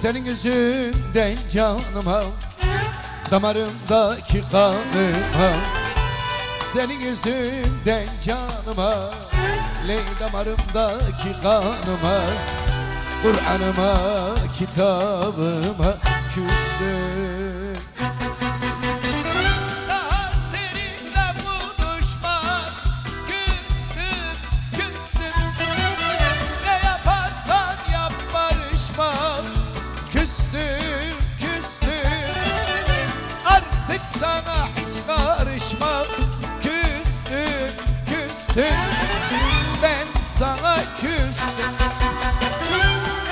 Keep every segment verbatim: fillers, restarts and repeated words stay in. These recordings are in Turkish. Senin yüzünden canıma, damarımdaki kanıma. Senin yüzünden canıma, ley damarımdaki kanıma. Kur'an'ıma, kitabıma küstüm. Sana hiç karışma, küstüm, küstüm, ben sana küstüm.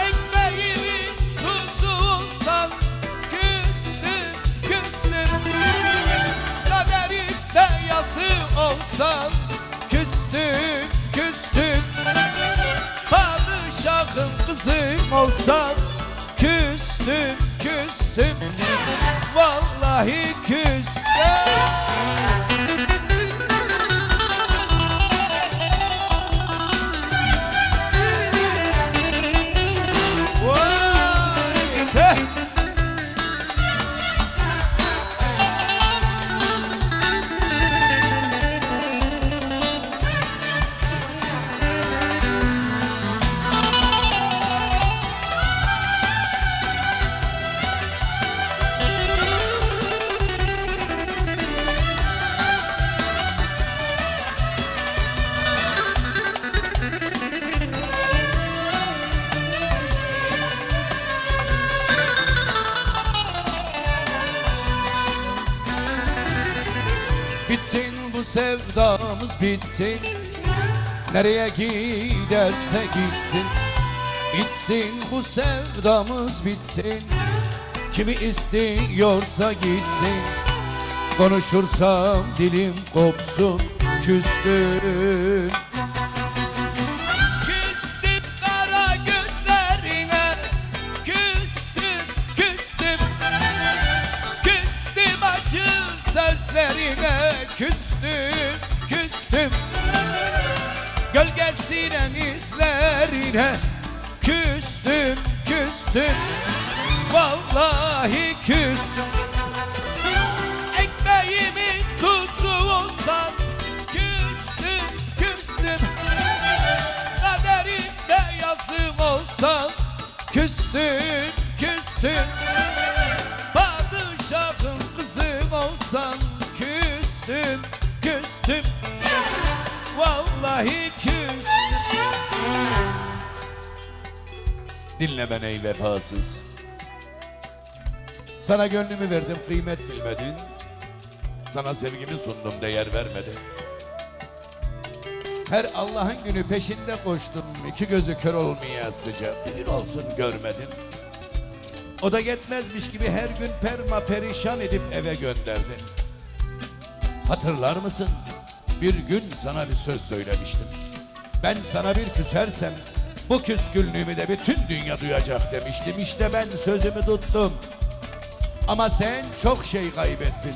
Ekmeğimin tuzu olsan, küstüm, küstüm. Kaderimde yazı olsan, küstüm, küstüm. Padişahım kızım olsan, küstüm, küstüm. Vallahi küstüm. Sevdamız bitsin, nereye giderse gitsin. Bitsin bu sevdamız bitsin, kimi istiyorsa gitsin. Konuşursam dilim kopsun, küstüm. Küstüm kara gözlerine, küstüm, küstüm. Küstüm acı sözlerine, küstüm. İzlerine küstüm, küstüm, vallahi küstüm. Ekmeğimin tuzu olsan, küstüm, küstüm. Kaderimde yazım olsan, küstüm, küstüm. Padişahım kızım olsan, küstüm, küstüm, vallahi küstüm. Dinle ben ey vefasız, sana gönlümü verdim, kıymet bilmedin. Sana sevgimi sundum, değer vermedin. Her Allah'ın günü peşinde koştum, iki gözü kör olmaya sıcak. Bir olsun görmedin. O da yetmezmiş gibi her gün perma perişan edip eve gönderdi. Hatırlar mısın? Bir gün sana bir söz söylemiştim. Ben sana bir küsersem bu küskünlüğümü de bütün dünya duyacak demiştim. İşte ben sözümü tuttum. Ama sen çok şey kaybettin.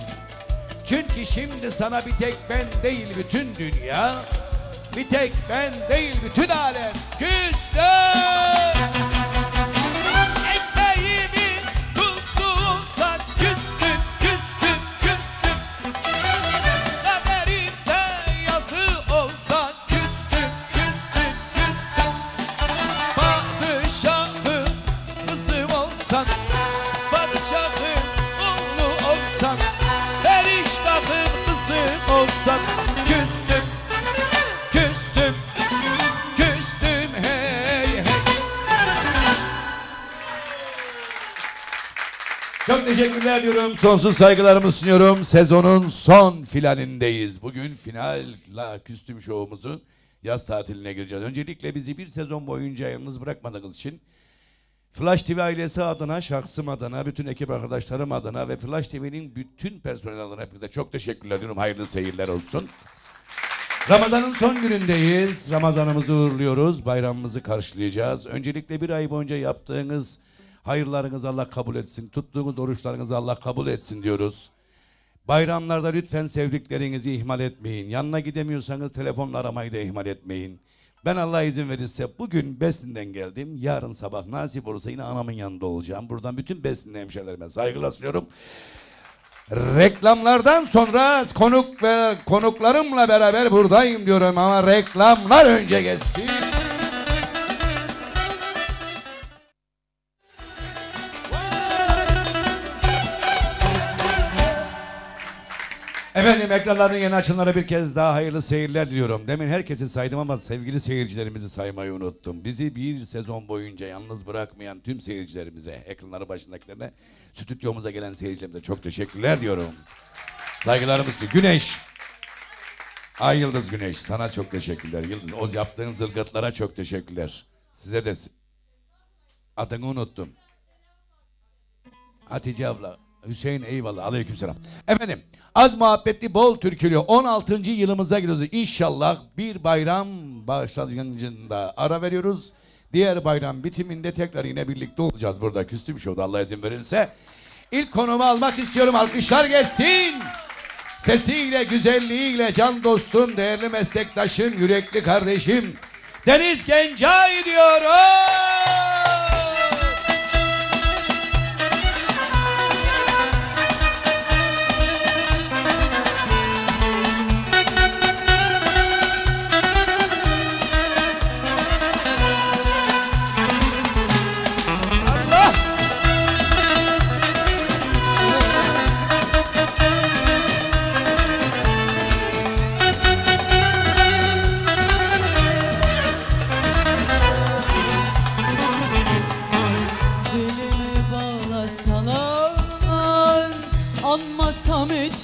Çünkü şimdi sana bir tek ben değil bütün dünya, bir tek ben değil bütün alem küstüm. Ekmeğimi tutsunsan, küstüm, küstüm, küstüm. Kaderimde yazı olsan, olsan küstüm, küstüm, küstüm, hey hey. Çok teşekkürler diyorum. Sonsuz saygılarımı sunuyorum. Sezonun son finalindeyiz. Bugün finalla küstüm şovumuzun yaz tatiline gireceğiz. Öncelikle bizi bir sezon boyunca yalnız bırakmadığınız için Flash T V ailesi adına, şahsım adına, bütün ekip arkadaşlarım adına ve Flash T V'nin bütün personel adına hepinize çok teşekkürler diyorum. Hayırlı seyirler olsun. Ramazan'ın son günündeyiz. Ramazan'ımızı uğurluyoruz. Bayramımızı karşılayacağız. Öncelikle bir ay boyunca yaptığınız hayırlarınızı Allah kabul etsin. Tuttuğunuz oruçlarınızı Allah kabul etsin diyoruz. Bayramlarda lütfen sevdiklerinizi ihmal etmeyin. Yanına gidemiyorsanız telefonla aramayı da ihmal etmeyin. Ben Allah izin verirse bugün Besin'den geldim. Yarın sabah nasip olursa yine anamın yanında olacağım. Buradan bütün Besin'li hemşerilerime saygılar sunuyorum. Reklamlardan sonra konuk ve konuklarımla beraber buradayım diyorum ama reklamlar önce geçsin. Efendim ekranların yeni açılanlara bir kez daha hayırlı seyirler diliyorum. Demin herkesi saydım ama sevgili seyircilerimizi saymayı unuttum. Bizi bir sezon boyunca yalnız bırakmayan tüm seyircilerimize, ekranları başındakilerine, stüdyomuza gelen seyircilerimize çok teşekkürler diyorum. Saygılarımız. Güneş. Ay Yıldız Güneş, sana çok teşekkürler. Yıldız, o yaptığın zılgıtlara çok teşekkürler. Size de. Adını unuttum. Hatice abla. Hüseyin eyvallah. Aleykümselam. Efendim az muhabbetli bol türkülü on altıncı yılımıza giriyoruz. İnşallah bir bayram başlangıcında ara veriyoruz. Diğer bayram bitiminde tekrar yine birlikte olacağız burada. Küstüm şovda Allah izin verirse. İlk konumu almak istiyorum. Alkışlar geçsin. Sesiyle, güzelliğiyle can dostum, değerli meslektaşım, yürekli kardeşim Deniz Gençay diyoruz.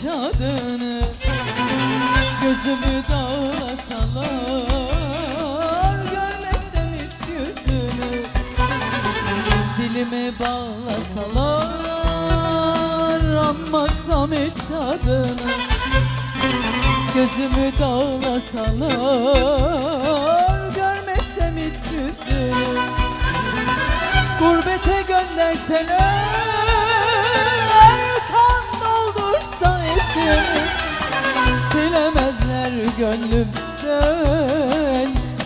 Adını gözümü dağlasalar, görmesem hiç yüzünü, dilimi bağlasalar, anmasam hiç adını, gözümü dağlasalar, görmesem hiç yüzünü, gurbete gönderseler, silemezler gönlümden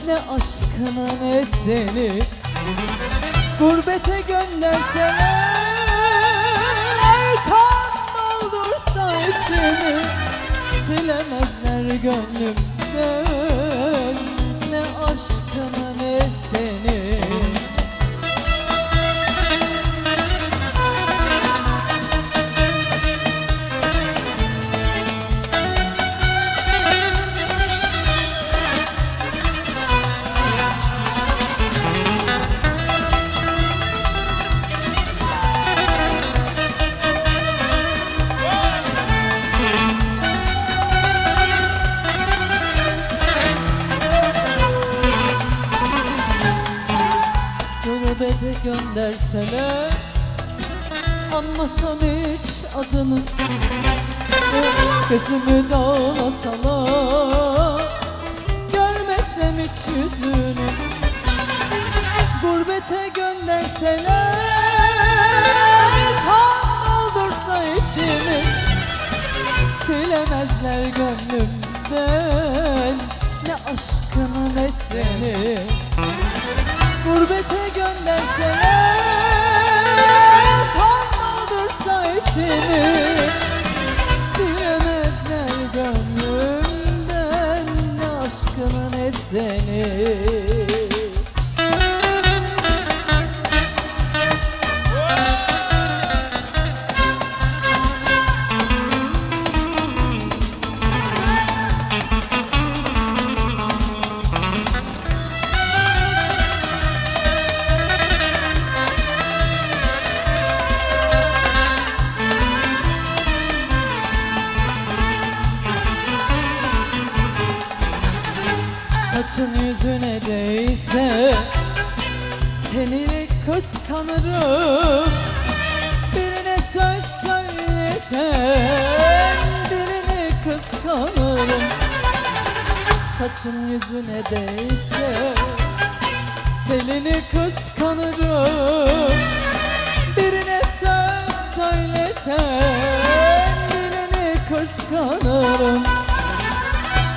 ne aşkını ne seni. Gurbete gönderseler, kan doldursa içimi. Silemezler gönlümden ne aşkını ne seni. Göndersene, anmasam hiç adını, gözümü dağlasalar, görmesem hiç yüzünü, gurbete gönderseler, kan doldursa içimi, silemezler gönlümden ne aşkını ne seni. Gurbete gönderseler, kalmadırsa içimi, silemezler gönlümden ne aşkımın ne seni. Tenini kıskanırım, birine söz söylesen birini kıskanırım. Saçın yüzüne değse telini kıskanırım, birine söz söylesen birini kıskanırım.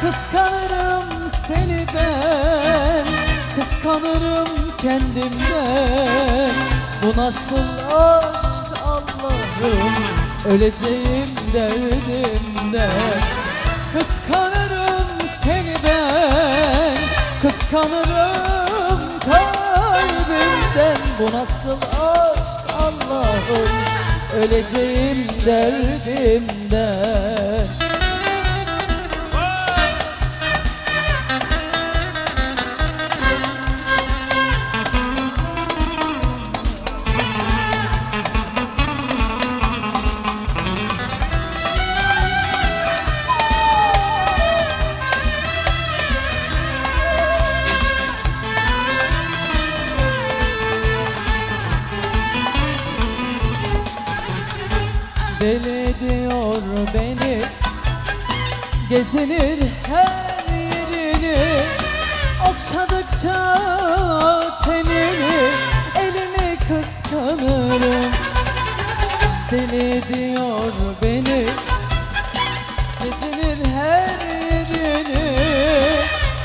Kıskanırım seni ben, kendimden. Bu nasıl aşk Allah'ım, öleceğim derdimden. Kıskanırım seni ben, kıskanırım kalbimden. Bu nasıl aşk Allah'ım, öleceğim derdimden. Deli ediyor beni, gezinir her yerini, okşadıkça tenini, elini kıskanırım. Deli ediyor beni, gezinir her yerini,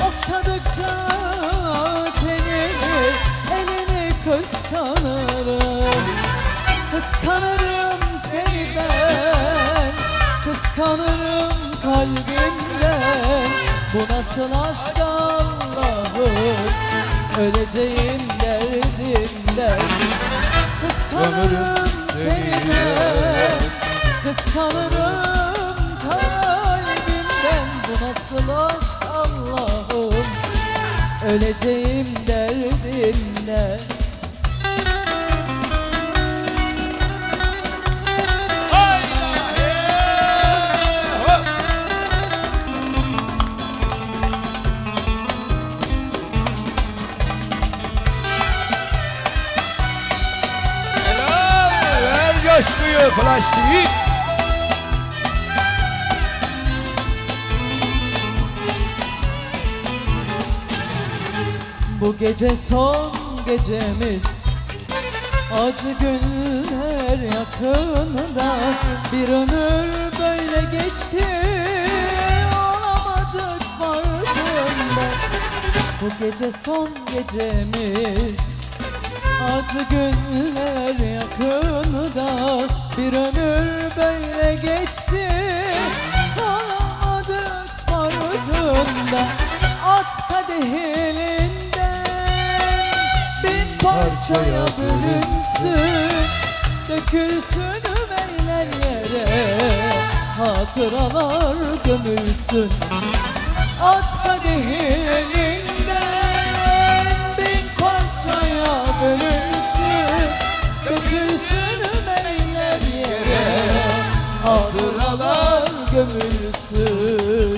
okşadıkça tenini, elini kıskanırım. Kıskanırım seni ben, kıskanırım kalbimden. Bu nasıl aşk Allah'ım, öleceğim derdimden. Kıskanırım seni ben, kıskanırım kalbimden. Bu nasıl aşk Allah'ım, öleceğim derdimden. Flash T V. Bu gece son gecemiz, acı günler yakında. Bir ömür böyle geçti, olamadık farkında. Bu gece son gecemiz, acı günler yakında. Bir ömür böyle geçti, kalamadık farkında. At kadeh elinden, bin parçaya bölünsün, dökülsün ömerler yere, hatıralar gömülsün. At kadeh elinden, bin parçaya bölünsün, dökülsün ömerler yere, hatıralar gömülsün.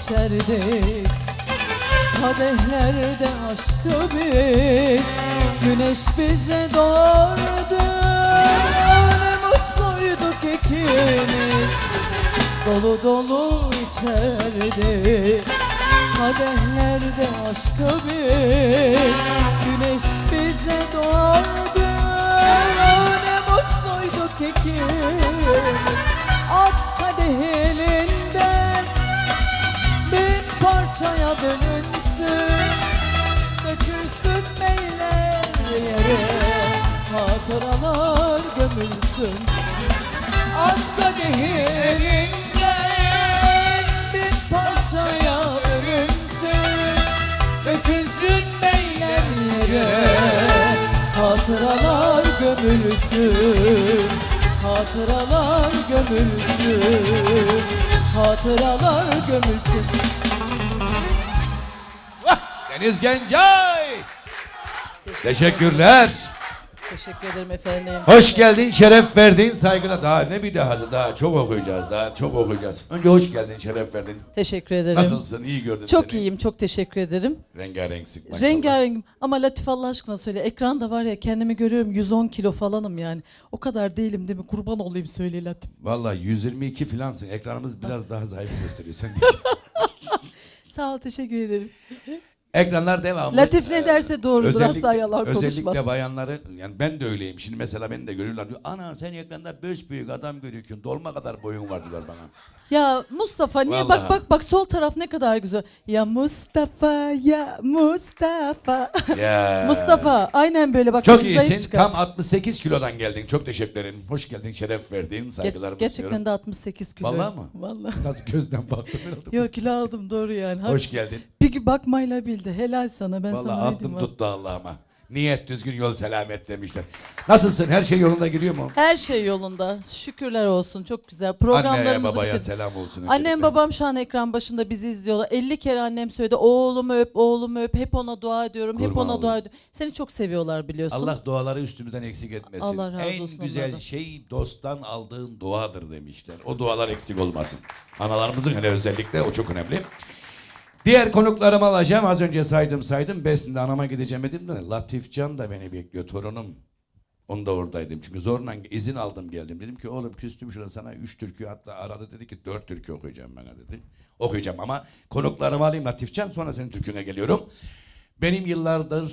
İçerdik kadehlerde aşkı biz, güneş bize doğardı, ne mutluyduk ikimiz. Dolu dolu içerdik kadehlerde aşkı biz, güneş bize doğardı, ne mutluyduk ikimiz. At kadeh elinden, bin parçaya bölünsün, dökülsün meyler yere, hatıralar gömülsün. At kadehi elinden, bin parçaya bölünsün, dökülsün meyler yere, hatıralar gömülsün. Hatıralar gömülsün, hatıralar gömülsün. Deniz Gençay, teşekkürler. Teşekkür ederim efendim. Hoş geldin, şeref verdin, saygıda. Daha ne bir daha, daha çok okuyacağız, daha çok okuyacağız. Önce hoş geldin, şeref verdin. Teşekkür ederim. Nasılsın, iyi gördüm çok seni. Çok iyiyim, çok teşekkür ederim. Rengarenk sıkmak. Rengarenk ama Latif Allah aşkına söyle, ekranda var ya kendimi görüyorum yüz on kilo falanım yani. O kadar değilim değil mi? Kurban olayım söyle Latif. Vallahi yüz yirmi iki filansın, ekranımız biraz daha zayıf gösteriyor. Sen sağ ol, teşekkür ederim. Ekranlar devamlı. Latif ne derse doğrudur, asla yalan konuşmaz. Özellikle bayanları, yani ben de öyleyim. Şimdi mesela beni de görüyorlar diyor, ana sen ekranda beş büyük adam görüyorsun, dolma kadar boyun var diyorlar bana. Ya Mustafa niye vallahi. bak bak bak sol taraf ne kadar güzel. Ya Mustafa ya Mustafa. Ya. Mustafa aynen böyle bak. Çok iyisin, tam altmış sekiz kilodan geldin, çok teşekkür ederim. Hoş geldin, şeref verdin, saygılarımı Ger istiyorum. Gerçekten de altmış sekiz kilo. Vallahi mı? Vallahi. Nasıl gözden baktın? Yok kilo aldım doğru yani. Hoş geldin. Bir gün bakmayla bildim. Helal sana, ben vallahi sana ne diyeyim? Vallahi aklım tuttu Allah'ıma. Niyet düzgün, yol selamet demişler. Nasılsın? Her şey yolunda gidiyor mu? Her şey yolunda. Şükürler olsun. Çok güzel. Anneye babaya selam olsun. Annem öncelikle. Babam şu an ekran başında bizi izliyorlar. elli kere annem söyledi. Oğlumu öp, oğlumu öp. Hep ona dua ediyorum. Kurban hep ona oğlum. dua ediyorum. Seni çok seviyorlar biliyorsun. Allah duaları üstümüzden eksik etmesin. Allah razı en olsun. En güzel onlardan. Şey dosttan aldığın duadır demişler. O dualar eksik olmasın. Analarımızın hele özellikle o çok önemli. Diğer konuklarımı alacağım. Az önce saydım saydım. Besinde anama gideceğim dedim de Latifcan da beni bekliyor. Torunum. Onu da oradaydım. Çünkü zorla izin aldım geldim. Dedim ki oğlum küstüm şurada sana üç türkü hatta aradı dedi ki dört türkü okuyacağım bana dedi. Okuyacağım ama konuklarımı alayım Latifcan sonra senin türküne geliyorum. Benim yıllardır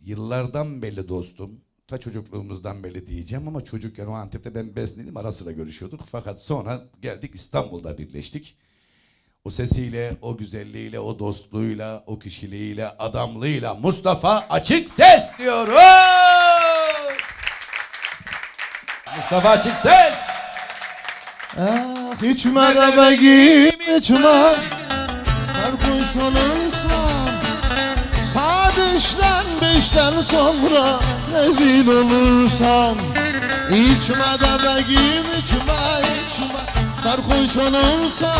yıllardan beri dostum. Ta çocukluğumuzdan beri diyeceğim ama çocukken o Antep'te ben Besindeydim. Ara sıra görüşüyorduk. Fakat sonra geldik İstanbul'da birleştik. O sesiyle, o güzelliğiyle, o dostluğuyla, o kişiliğiyle, adamlığıyla Mustafa Açık Ses diyoruz. Mustafa Açık Ses. Ah, hiç merhaba gitme. Sarhoş olursam saat üçten beşten sonra rezil olursam içmeden begim içme içme. Sarhoş olursam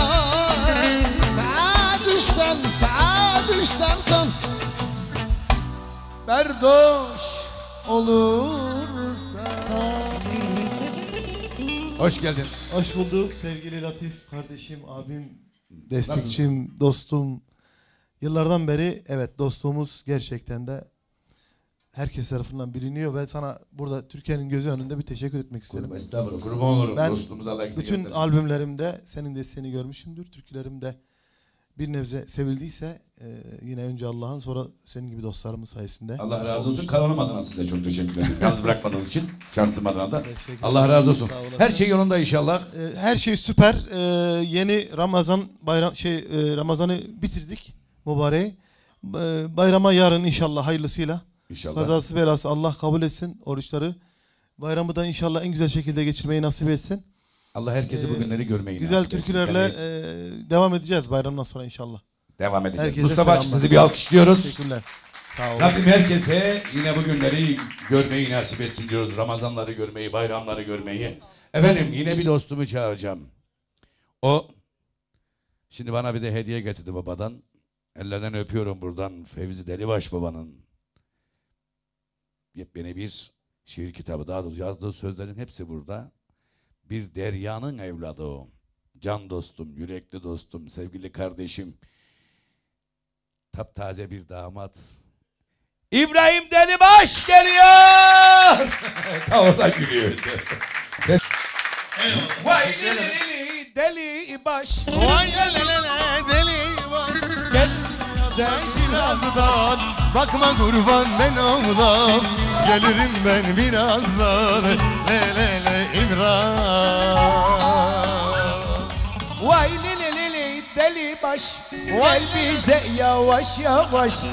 saat üçten, saat üçten sen berdoş olursan. Hoş geldin. Hoş bulduk sevgili Latif kardeşim, abim, destekçim, nasılsın? Dostum. Yıllardan beri evet dostluğumuz gerçekten de herkes tarafından biliniyor ve sana burada Türkiye'nin gözü önünde bir teşekkür etmek istiyorum. Estağfurullah, kurban olurum. Ben bütün albümlerimde senin desteğini görmüşümdür. Türkülerimde bir nebze sevildiyse e, yine önce Allah'ın sonra senin gibi dostlarımız sayesinde. Allah razı olsun. Kanalım adına size çok teşekkür ederim. Yalnız bırakmadığınız için. Şansım adına da. Allah razı olsun. Her şey yolunda inşallah. E, her şey süper. E, yeni Ramazan bayram şey e, Ramazan'ı bitirdik mübareği. E, bayrama yarın inşallah hayırlısıyla. İnşallah. Kazası belası Allah kabul etsin oruçları. Bayramı da inşallah en güzel şekilde geçirmeyi nasip etsin. Allah herkesi ee, bugünleri görmeyi güzel nasip etsin. Güzel türkülerle e, devam edeceğiz bayramdan sonra inşallah. Devam edeceğiz. Herkese Mustafa Açık Ses'i bir alkışlıyoruz. Teşekkürler. Sağ olun. Rabbim herkese yine bugünleri görmeyi nasip etsin diyoruz. Ramazanları görmeyi, bayramları görmeyi. Efendim yine bir dostumu çağıracağım. O şimdi bana bir de hediye getirdi babadan. Ellerden öpüyorum buradan Fevzi Delibaş babanın. Yepyeni bir şiir kitabı, daha doğrusu yazdığı sözlerin hepsi burada. Bir deryanın evladı o. Can dostum, yürekli dostum, sevgili kardeşim. Taptaze bir damat. İbrahim Delibaş geliyor. Tam orada gülüyor. Vay lili Delibaş. Vay lili Delibaş. Sen sen kirazdan. Bakma kurban ben oğlam, gelirim ben birazdan. Le le le İbrahim. Vay le le le Delibaş, vay bize yavaş yavaş.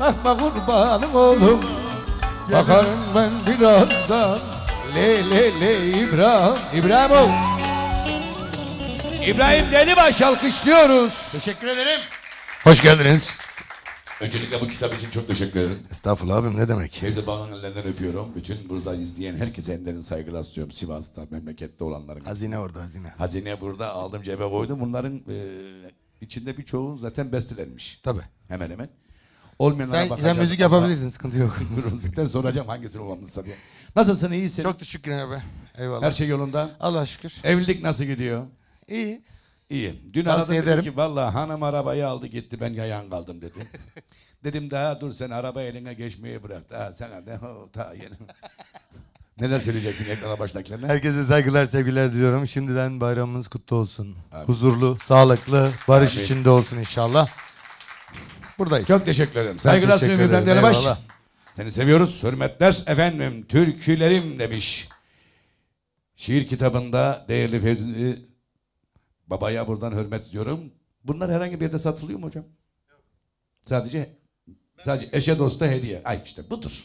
Bakma kurbanım oğlum, bakarım ben birazdan. Le le le İbrahim. İbrahim ol. İbrahim Delibaş alkışlıyoruz. Teşekkür ederim. Hoş geldiniz. Öncelikle bu kitap için çok teşekkür ederim. Estağfurullah abim ne demek. Fevzi Bağ'ın ellerinden öpüyorum. Bütün burada izleyen herkese ellerin saygıyla asıyorum. Sivas'ta, memlekette olanların. Hazine orada hazine. Hazine burada aldım cebe koydum. Bunların e, içinde birçoğu zaten bestelenmiş. Tabii. Hemen hemen. Olmayanlara sen, bakacağım. Sen müzik yapabilirsin, sıkıntı yok. Müzikten soracağım hangisini olmamızı diye. Nasılsın, iyisin? Çok teşekkür ederim abi. Eyvallah. Her şey yolunda? Allah'a şükür. Evlilik nasıl gidiyor? İyi. İyi. Dün tavsiye aradım, dedi ki vallahi hanım arabayı aldı gitti, ben yayan kaldım dedi. Dedim daha dur, sen araba eline geçmeyi bırak. Daha sana de o ta yeni. Neler söyleyeceksin ekrana baştakilerine? Herkese saygılar, sevgiler diliyorum. Şimdiden bayramınız kutlu olsun. Abi. Huzurlu, sağlıklı, barış abi içinde olsun inşallah. Buradayız. Çok teşekkür ederim. Saygılar sunuyorum İbrahim Delibaş. Seni seviyoruz. Hürmetler efendim. Türkülerim demiş. Şiir kitabında değerli Fevzi Babaya buradan hürmet ediyorum. Bunlar herhangi bir yerde satılıyor mu hocam? Yok. Sadece sadece eşe dosta hediye. Ay işte budur.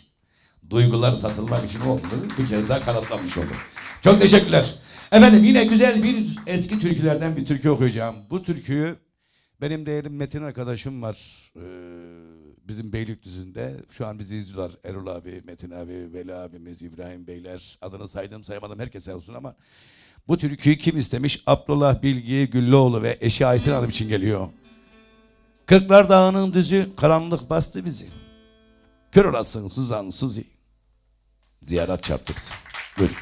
Duygular satılmak için oldu. Bir kez daha kanıtlanmış oldu. Çok teşekkürler. Efendim yine güzel bir eski türkülerden bir türkü okuyacağım. Bu türküyü benim değerli Metin arkadaşım var. Ee, bizim Beylikdüzü'nde. Şu an bizi izliyorlar. Erol abi, Metin abi, Veli abimiz, İbrahim beyler. Adını saydım saymadım, herkese olsun ama bu türküyü kim istemiş? Abdullah Bilgi Güllüoğlu ve eşi Aysel Hanım için geliyor. Kırklar Dağı'nın düzü, karanlık bastı bizi. Kör olasın Suzan Suzi, ziyaret çarptı bizi. Buyurun.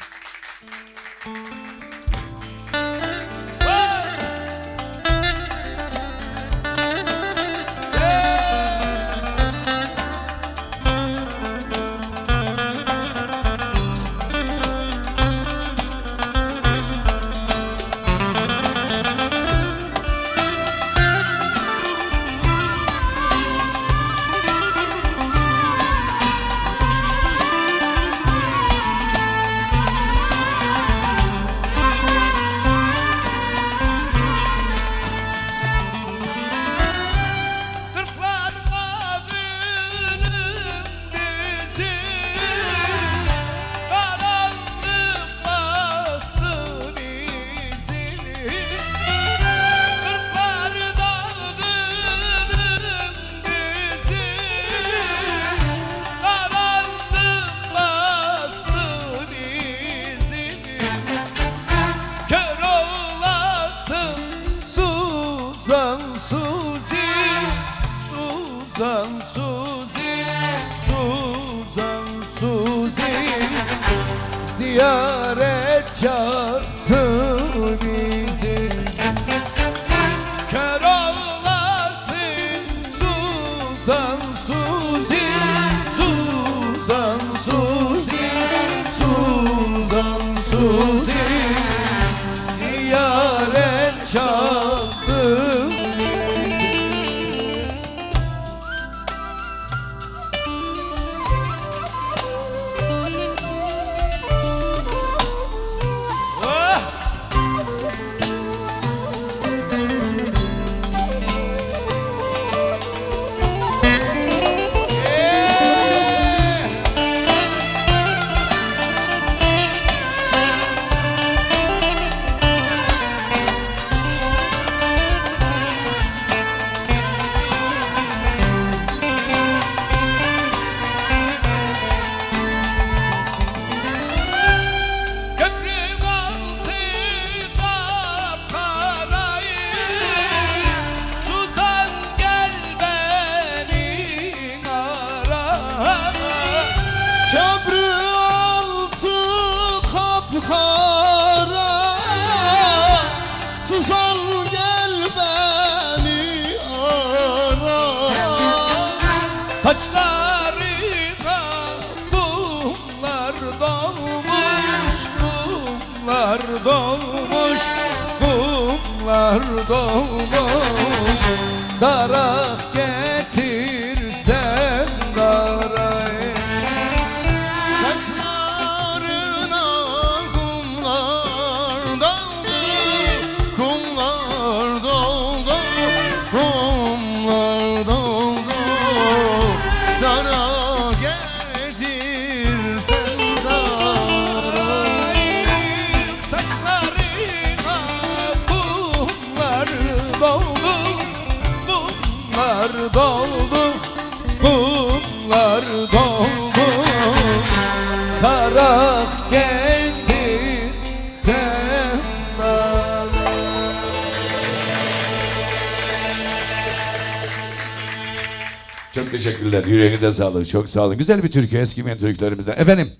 Çok teşekkürler. Yüreğinize sağlık. Çok sağ olun. Güzel bir türkü. Eski mentörüklerimizden. Efendim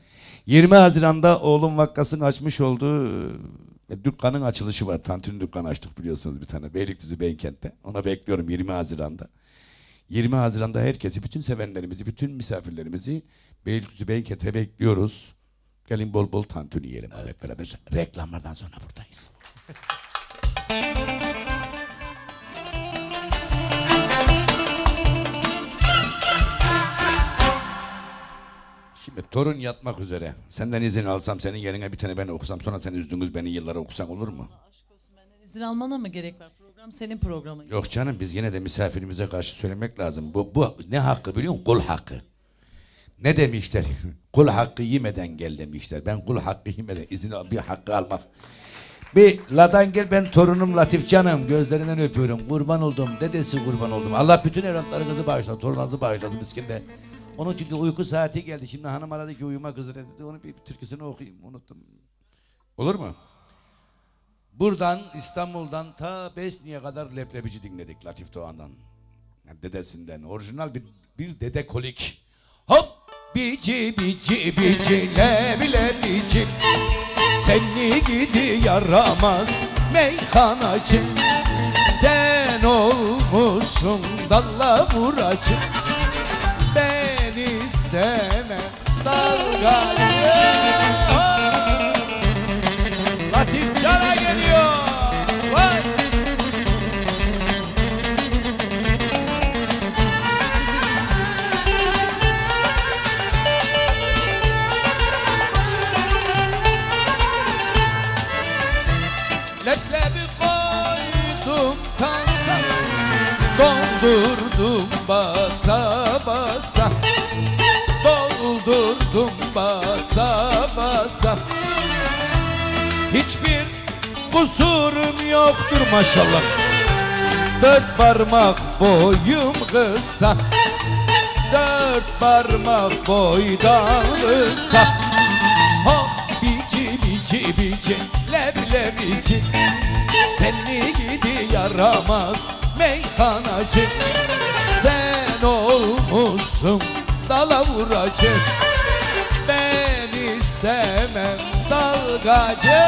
yirmi Haziran'da oğlum Vakkas'ın açmış olduğu e, dükkanın açılışı var. Tantuni dükkanı açtık biliyorsunuz bir tane. Beylikdüzü Beykent'te. Ona bekliyorum yirmi Haziran'da. yirmi Haziran'da herkesi, bütün sevenlerimizi, bütün misafirlerimizi Beylikdüzü Beykent'e bekliyoruz. Gelin bol bol tantuni yiyelim. Evet, evet, beraber. Reklamlardan sonra buradayız. Şimdi torun yatmak üzere. Senden izin alsam, senin yerine bir tane ben okusam, sonra seni üzdünüz beni yıllara okusan olur mu? Aşk olsun, benden izin almana mı gerek var? Program senin programın. Yok canım, biz yine de misafirimize karşı söylemek lazım. Bu, bu ne hakkı biliyor musun? Kul hakkı. Ne demişler? Kul hakkı yemeden gel demişler. Ben kul hakkı yemeden izin al, bir hakkı almak. Bir ladan gel, ben torunum Latif canım. Gözlerinden öpüyorum. Kurban oldum. Dedesi kurban oldum. Allah bütün evlatlarınızı bağışlasın. Torununuzu bağışlasın miskin de. Onun çünkü uyku saati geldi. Şimdi hanım aradı ki uyumak üzere dedi. Onun bir türküsünü okuyayım. Unuttum. Olur mu? Buradan İstanbul'dan ta Besni'ye kadar leblebici dinledik Latif Doğan'dan. Yani dedesinden. Orijinal bir, bir dede kolik. Hop! Bici bici bici leblebici. Seni gidi yaramaz meyhanacı. Sen olmuşsun dalla vuracı. Ben istemem dalgacı. Latif Can'a geliyor. Vay. Leblebi koydum tansa, doldurdum basa basa, doldurdum basa basa. Hiçbir kusurum yoktur maşallah. Dört parmak boyum kısa, dört parmak boydan kısa. Hop bici bici bici leblebici. Seni gidi yaramaz meyhanacı. Sen olmuşsun dalavuracı. Ben istemem dalgacı.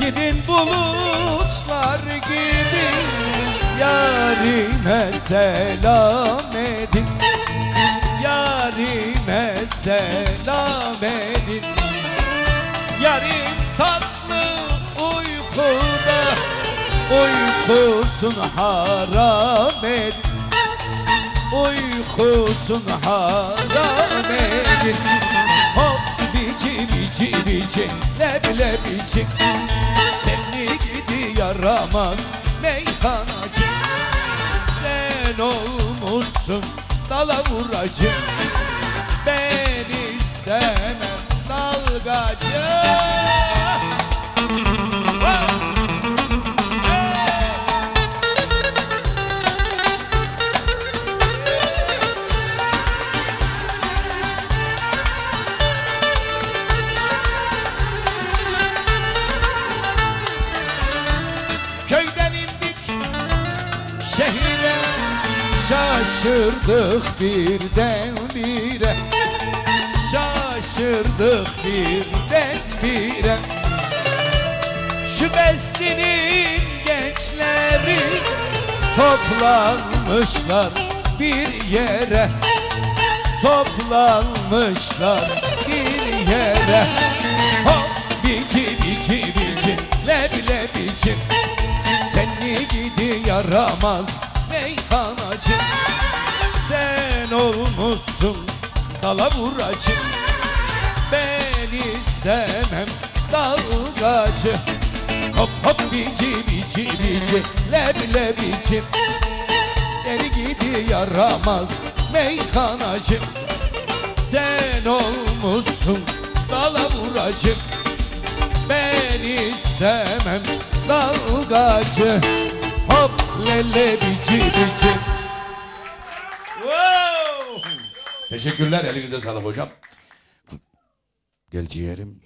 Gidin bulutlar gidin, yarime selam edin, yarime selam edin. Yarim tatlı uykuda, uykusun haram edin, uykusun haram edin. Hop bici bici bici leblebici. Seni gidi yaramaz meyhanacı. Sen olmuşsun dalavuracı. Ben istemem dalgacı. Şaşırdık birdenbire, şaşırdık birdenbire. Şu Besli'nin gençleri toplanmışlar bir yere, toplanmışlar bir yere. Hop bici bici bici leblebici. Seni gidi yaramaz meyhanacı. Sen olmuşsun dalavuracı. Ben istemem dalgacı. Hop hop bici bici bici leblebici. Seni gidi yaramaz meyhanacı. Sen olmuşsun dalavuracı. Ben istemem dalgacı. hop lele bici bici. Wow. Teşekkürler, elinize sağlık hocam. Gel ciğerim.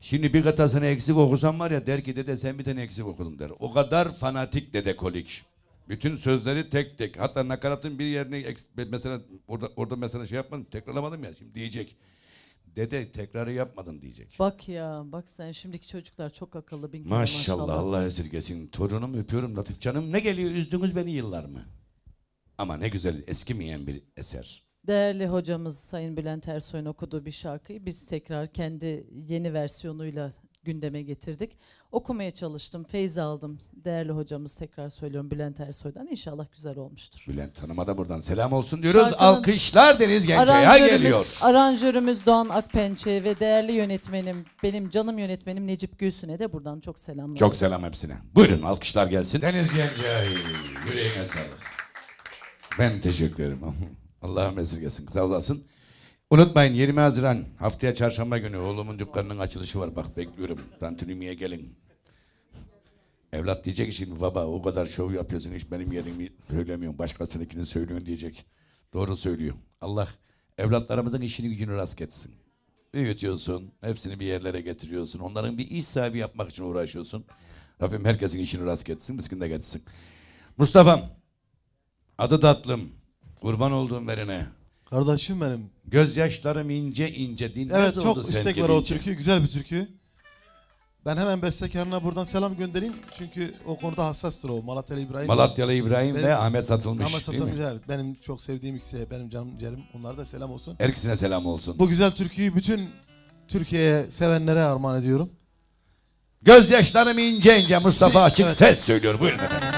Şimdi bir katasını eksik okusan var ya, der ki dede sen bir tane eksik okudun der. O kadar fanatik dede kolik. Bütün sözleri tek tek, hatta nakaratın bir yerini mesela orada orada mesela şey yapmadım, tekrarlamadım ya, şimdi diyecek. Dede tekrarı yapmadın diyecek. Bak ya, bak sen şimdiki çocuklar çok akıllı bin kere maşallah. Maşallah, Allah esirgesin. Torunum, öpüyorum Latif canım. Ne geliyor, üzdünüz beni yıllar mı? Ama ne güzel, eskimeyen bir eser. Değerli hocamız Sayın Bülent Ersoy'un okuduğu bir şarkıyı biz tekrar kendi yeni versiyonuyla gündeme getirdik. Okumaya çalıştım, feyz aldım. Değerli hocamız, tekrar söylüyorum, Bülent Ersoy'dan, inşallah güzel olmuştur. Bülent Hanım'a da buradan selam olsun diyoruz. Şarkının alkışlar Deniz Gençay'a geliyor. Aranjörümüz Doğan Akpençe ve değerli yönetmenim, benim canım yönetmenim Necip Gülsün'e de buradan çok selam. Çok selam hepsine. Buyurun, alkışlar gelsin. Deniz Gençay, yüreğine sağlık. Ben teşekkür ederim. Allah'ım esirgesin, kılavlasın. Unutmayın, yirmi Haziran haftaya çarşamba günü oğlumun dükkanının açılışı var. Bak bekliyorum. Tantunimi'ye gelin. Evlat diyecek şimdi, baba o kadar şov yapıyorsun, hiç benim yerimi söylemiyorsun, başkasınınkini söylüyorsun diyecek. Doğru söylüyor. Allah evlatlarımızın işini gücünü rast etsin. Büyütüyorsun, hepsini bir yerlere getiriyorsun. Onların bir iş sahibi yapmak için uğraşıyorsun. Rabbim herkesin işini rast etsin, miskin de getirsin. Mustafa'm, adı tatlım, kurban olduğum verine. Kardeşim benim. Gözyaşlarım ince ince dinmez, evet, oldu. Evet, çok istek var o türkü. Güzel bir türkü. Ben hemen bestekarına buradan selam göndereyim. Çünkü o konuda hassastır o. Malatyalı İbrahim. Malatyalı İbrahim benim, ve Ahmet Satılmış. Ahmet Satılmış, evet. Benim çok sevdiğim ikisi. Benim canım ciğerim. Onlara da selam olsun. Her ikisine selam olsun. Bu güzel türküyü bütün Türkiye'ye, sevenlere armağan ediyorum. Gözyaşlarım ince ince, Mustafa Açık, evet. Ses söylüyor. Buyurun efendim.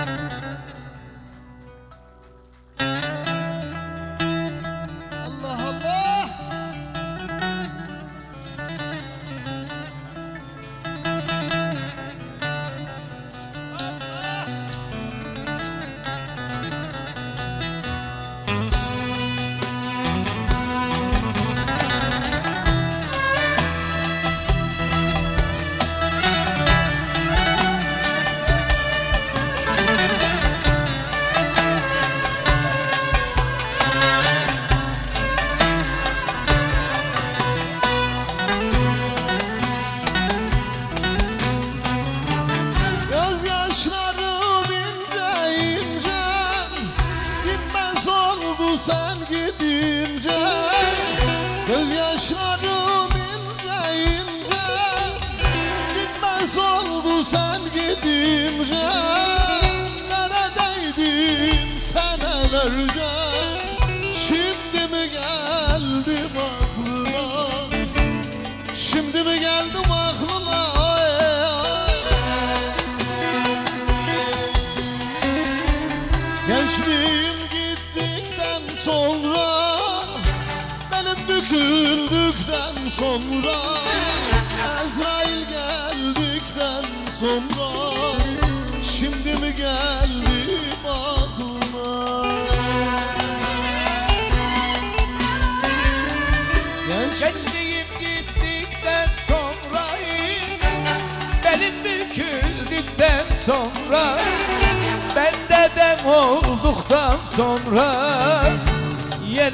Şimdi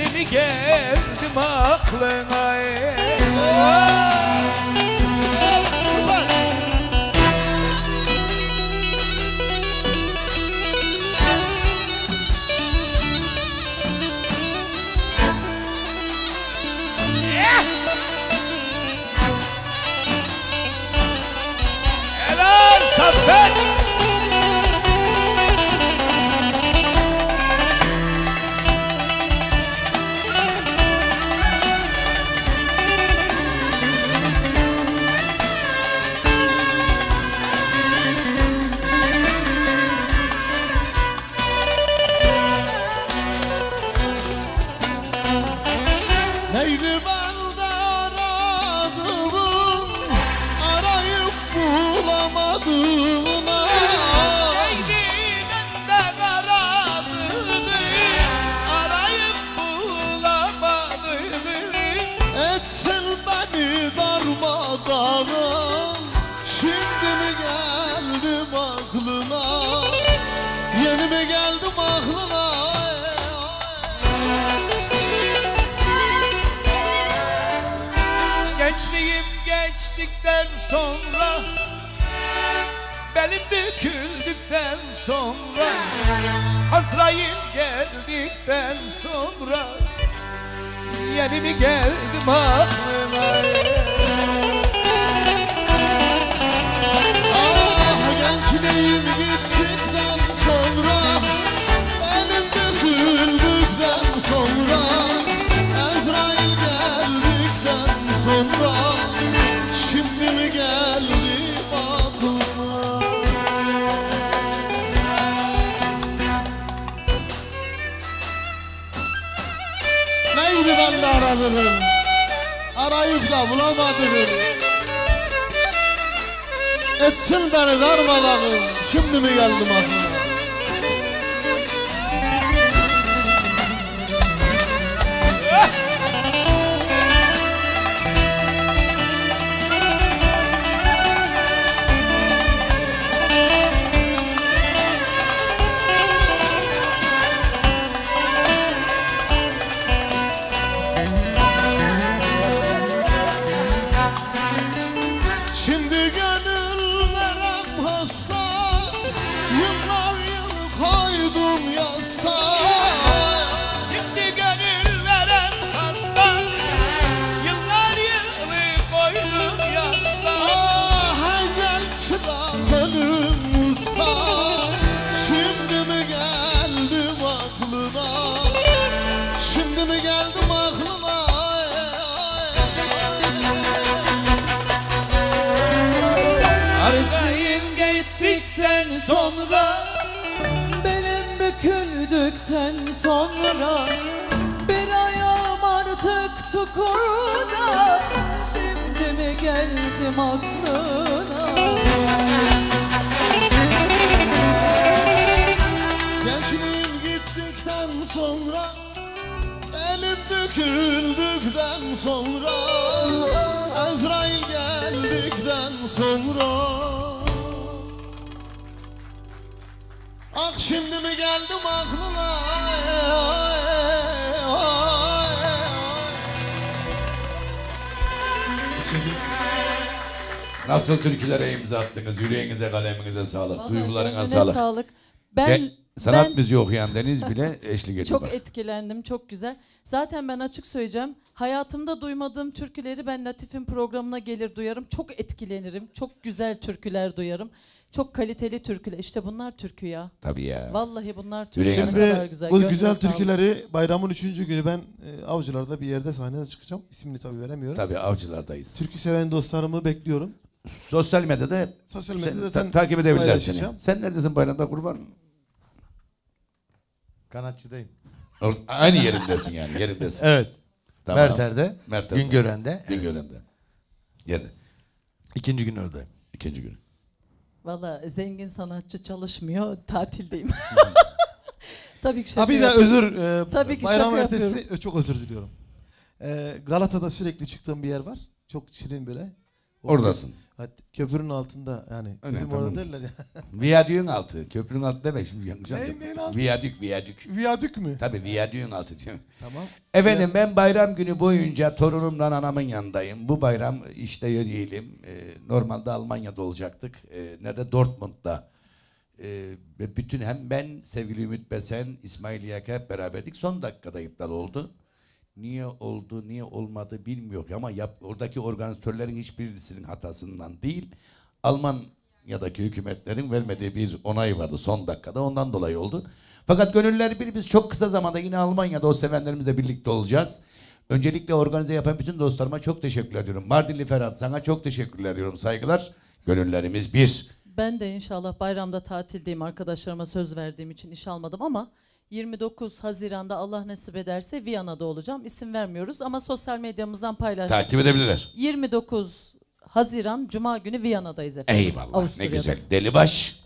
mi geldim aklına? gençliğim geçtikten sonra, belim büküldükten sonra, Azrail geldikten sonra, yeni mi geldim aklına? Ah gençliğim gittikten sonra, belim büküldükten sonra, Azrail geldikten sonra, şimdi mi geldim aklıma? Neydi ben de aradığım, arayıp da bulamadığım, ettin beni darmadağın, şimdi mi geldim aklıma? Sonra bir ayağım artık çukurda, şimdi mi geldim aklına? Gençliğim gittikten sonra, benim döküldükten sonra, Azrail geldikten sonra, ah şimdi mi geldim aklına? Nasıl türkülere imza attınız? Yüreğinize, kaleminize sağlık. Vallahi duygularına sağlık. sağlık. Ben De sanat ben... müziği okuyan Deniz bile eşlik ediyor. Çok bak. etkilendim, çok güzel. Zaten ben açık söyleyeceğim. Hayatımda duymadığım türküleri ben Latif'in programına gelir duyarım. Çok etkilenirim. Çok güzel türküler duyarım. Çok kaliteli türküler. İşte bunlar türkü ya. Tabii ya. Vallahi bunlar türkü. Şimdi güzel. bu Gönlüm güzel türküleri bayramın üçüncü günü ben e, Avcılar'da bir yerde sahneye çıkacağım. İsmini tabii veremiyorum. Tabii Avcılar'dayız. Türkü seven dostlarımı bekliyorum. Sosyal medyada, Sosyal medyada sen, ta takip edebilirler seni. Sen neredesin bayramda kurban? Kanatçıdayım. Aynı yerindesin yani. Yerindesin. Evet. Tamam. Merter'de, Merter'de. Güngören'de. Güngören'de. Evet. Yani. İkinci gün oradayım. İkinci günü. Valla zengin sanatçı çalışmıyor, tatildeyim. Tabii ki şaka Abi yapıyorum. Tabii özür, e, Tabii ki bayram ertesi yapıyorum. Çok özür diliyorum. E, Galata'da sürekli çıktığım bir yer var. Çok şirin böyle. Orada, Oradasın. Hatta köprünün altında yani. Öyle, bizim tamam. orada derler ya. Viyadüğün altı, köprünün altı deme şimdi. Neyin neyin altı? Viyadük, viyadük. Viyadük mü? Tabii viyadüğün altı. Tamam. Efendim ben bayram günü boyunca torunumdan anamın yanındayım. Bu bayram işte değilim. Ee, normalde Almanya'da olacaktık. Ee, nerede? Dortmund'da. Ee, bütün hem ben, sevgili Ümit Besen, İsmail Yaka hep beraberdik. Son dakikada iptal oldu. Niye oldu, niye olmadı bilmiyorum ama yap, oradaki organizatörlerin hiçbirisinin hatasından değil, Almanya'daki hükümetlerin vermediği bir onay vardı son dakikada, ondan dolayı oldu. Fakat gönüller bir, biz çok kısa zamanda yine Almanya'da o sevenlerimizle birlikte olacağız. Öncelikle organize yapan bütün dostlarıma çok teşekkür ediyorum. Mardinli Ferhat, sana çok teşekkür ediyorum, saygılar. Gönüllerimiz bir. Ben de inşallah bayramda tatildeyim, arkadaşlarıma söz verdiğim için iş almadım ama yirmi dokuz Haziran'da Allah nasip ederse Viyana'da olacağım. İsim vermiyoruz ama sosyal medyamızdan paylaştık. Takip edebilirler. yirmi dokuz Haziran Cuma günü Viyana'dayız efendim. Eyvallah, Avusturya'da. Ne güzel. Delibaş.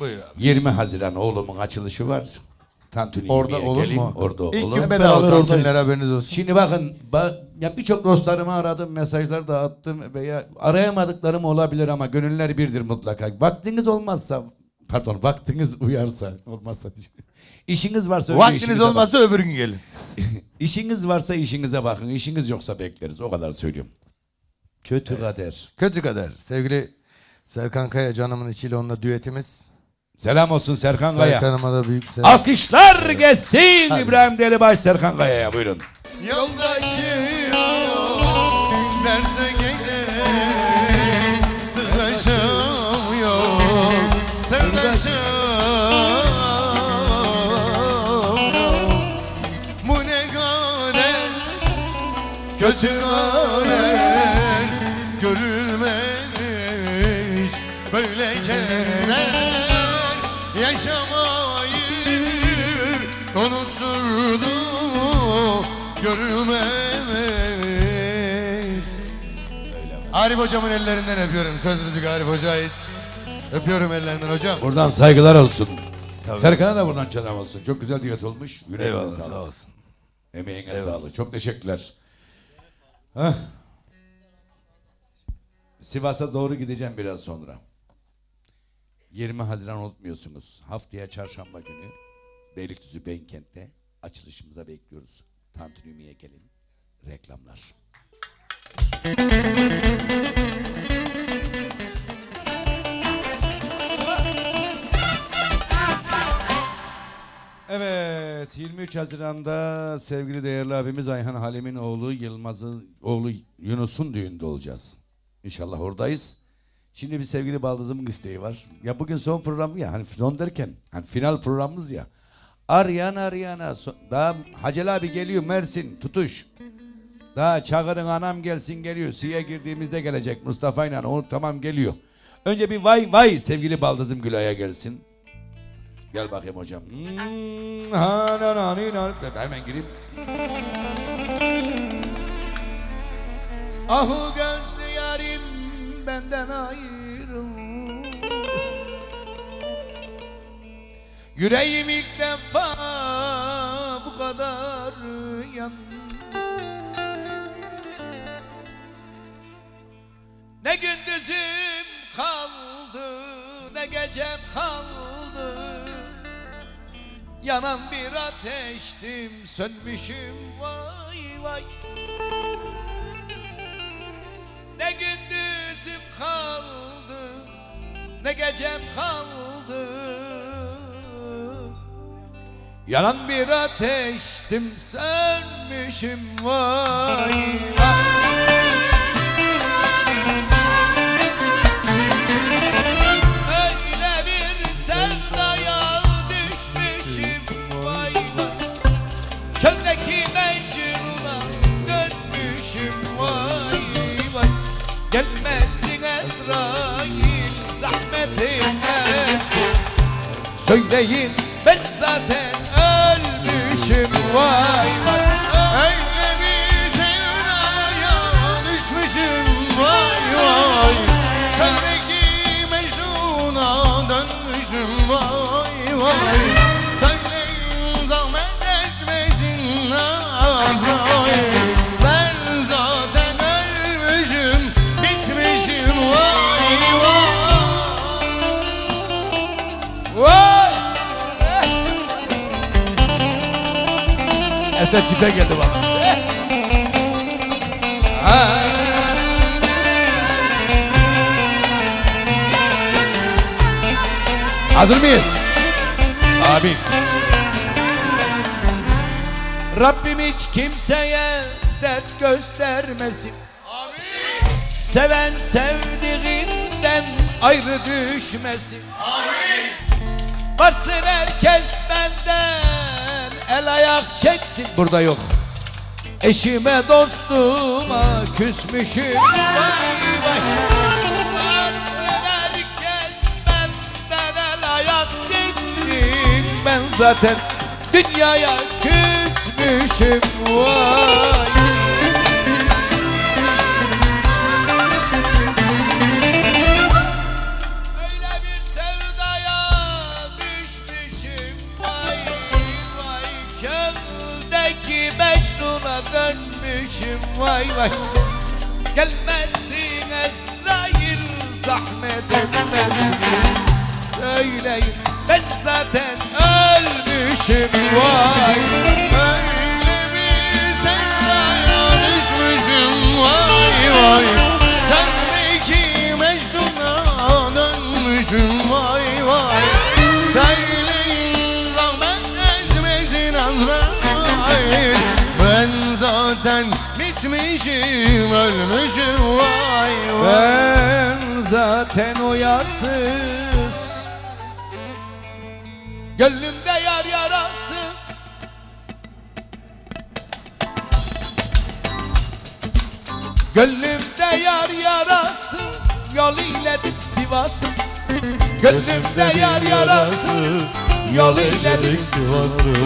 Buyur abi. yirmi Haziran oğlumun açılışı var. Tantuni orada olur geleyim. mu? Orada İlk olur. İlk gün beraber oradayız. Haberiniz olsun. Şimdi bakın ba ya birçok dostlarımı aradım, mesajlar da attım veya arayamadıklarım olabilir ama gönüller birdir mutlaka. Vaktiniz olmazsa, pardon vaktiniz uyarsa, olmazsa diyeceğim. İşiniz varsa Vaktiniz olmazsa bakın. öbür gün gelin. İşiniz varsa işinize bakın. İşiniz yoksa bekleriz. O kadar söylüyorum. Kötü kader. Kötü kader. Sevgili Serkan Kaya canımın içiyle onunla düetimiz. Selam olsun Serkan Kaya. Serkan'ıma da büyük selam. Alkışlar evet. Gelsin. Hadi. İbrahim Delibaş Serkan Kaya'ya buyurun. Yoldaşım nerede gezer sırdaşım yok sırdaşım. Kötü kader görülmemiş böyle kenar yaşamayı unuturdu görülmemiş. Arif hocamın ellerinden öpüyorum, söz müzik Arif hocaya ait. Öpüyorum ellerinden hocam. Buradan saygılar olsun. Tabii. Serkan'a da buradan selam olsun. Çok güzel düet olmuş. Yüreğine eyvallah sağlık. Sağ olsun. Emeğine sağlık. Çok teşekkürler. Heh. Sivas'a doğru gideceğim biraz sonra. yirmi Haziran unutmuyorsunuz. Haftaya çarşamba günü Beylikdüzü Beykent'te açılışımıza bekliyoruz. Tantuni'ye gelin. Reklamlar. Evet, yirmi üç Haziran'da sevgili değerli abimiz Ayhan Halim'in oğlu Yılmaz'ın oğlu Yunus'un düğünde olacağız. İnşallah oradayız. Şimdi bir sevgili Baldız'ımın isteği var. Ya bugün son programı ya, hani son derken hani final programımız ya. Arayan arayana son, daha Hacel abi geliyor Mersin tutuş. Daha Çağır'ın anam gelsin geliyor. Siye girdiğimizde gelecek Mustafa ile o tamam geliyor. Önce bir vay vay sevgili Baldız'ım Gülay'a gelsin. Gel bakayım hocam. Hmm, ha, na, na, na, na. Hemen gireyim. Ahu gözlü yarim benden ayrıldı. Yüreğim ilk defa bu kadar yandı. Ne gündüzüm kaldı, ne gecem kaldı. Yanan bir ateştim, sönmüşüm vay vay. Ne gündüzüm kaldı, ne gecem kaldı. Yanan bir ateştim, sönmüşüm vay vay. Söyleyin ben zaten ölmüşüm vay vay. Öyle bir sevdaya düşmüşüm vay vay. Çareki Mecnun'a dönmüşüm vay vay. Söyleyin zahmet etmesin Azrail. Ben zaten ölmüşüm bitmişim vay vay. Eser çifte geldi bak. Hazır mıyız? Abi. Rabbim hiç kimseye dert göstermesin. Abi. Seven sevdiğinden ayrı düşmesin. Abi. Varsın herkes benden el ayak çeksin. Burada yok. Eşime dostuma küsmüşüm vay vay. Varsın herkes benden el ayak çeksin. Ben zaten dünyaya küsmüşüm vay. Dönmüşüm vay vay. Gelmezsin Ezrail, zahmet etmezsin. Söyleyin ben zaten ölmüşüm vay. Öyle bir sevdaya düşmüşüm vay vay. ölmüşüm, ölmüşüm vay vay. Ben zaten uyarsız, gönlümde yar yarası. Gönlümde yar yarası, yol iledim Sivas'ı. Gönlümde yar yarası, yol iledim Sivas'ı.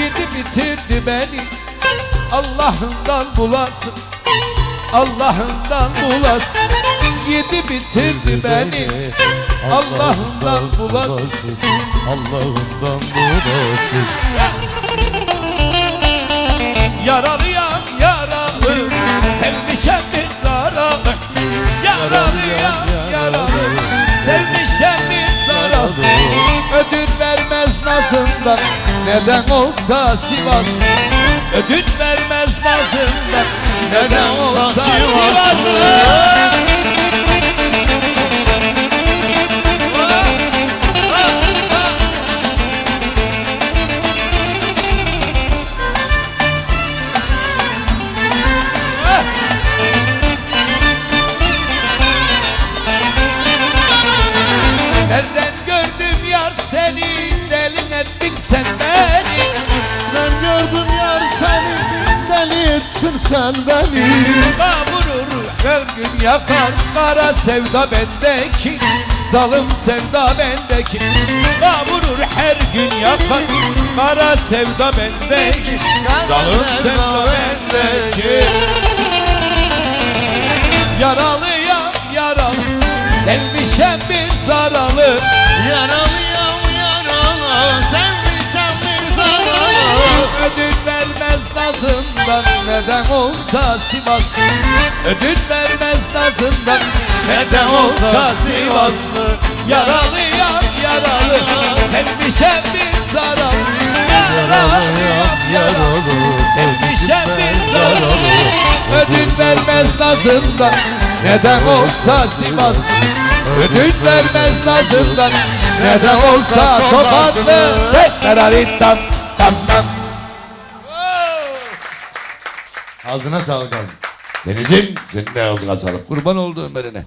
Yedi bitirdi beni, Allah'ından bulasın, Allah'ından bulasın. Yedi bitirdi beni, Allah'ından bulasın, Allah'ından bulasın. Yaralıyam yaralı, sevmişem bir zaralı. Yaralıyam yaralı, sevmişem bir zaralı. Ödül vermez nazından, neden olsa Sivaslı. Ödül vermez nazından, neden olsa Sivaslı. Sen beni, ben gördüm yar seni, deli etsin sen beni. Yaka vurur, gölgün yakar, kara sevda bendeki, zalim sevda bendeki. Yaka vurur, her gün yakar, kara sevda bendeki, zalim sevda bendeki. Yaralıyam yaralı, sevmişem bir zaralı. Yaralıyam yaralı, sevmişem. Ödül vermez nazından, neden olsa Sivaslı. Ödül vermez nazından, neden olsa Sivaslı. Yaralıyam yaralı, sevmişem bir zaralı. Yaralıyam yaralı, sevmişem bir zaralı. Ödül vermez nazından, neden olsa Sivaslı. Ödül vermez nazından, neden olsa Tokatlı. Teraritam tam tam. Ağzına sağlık abi. Deniz'in senin de ağzına sağlık. Kurban olduğum Ömer'ine.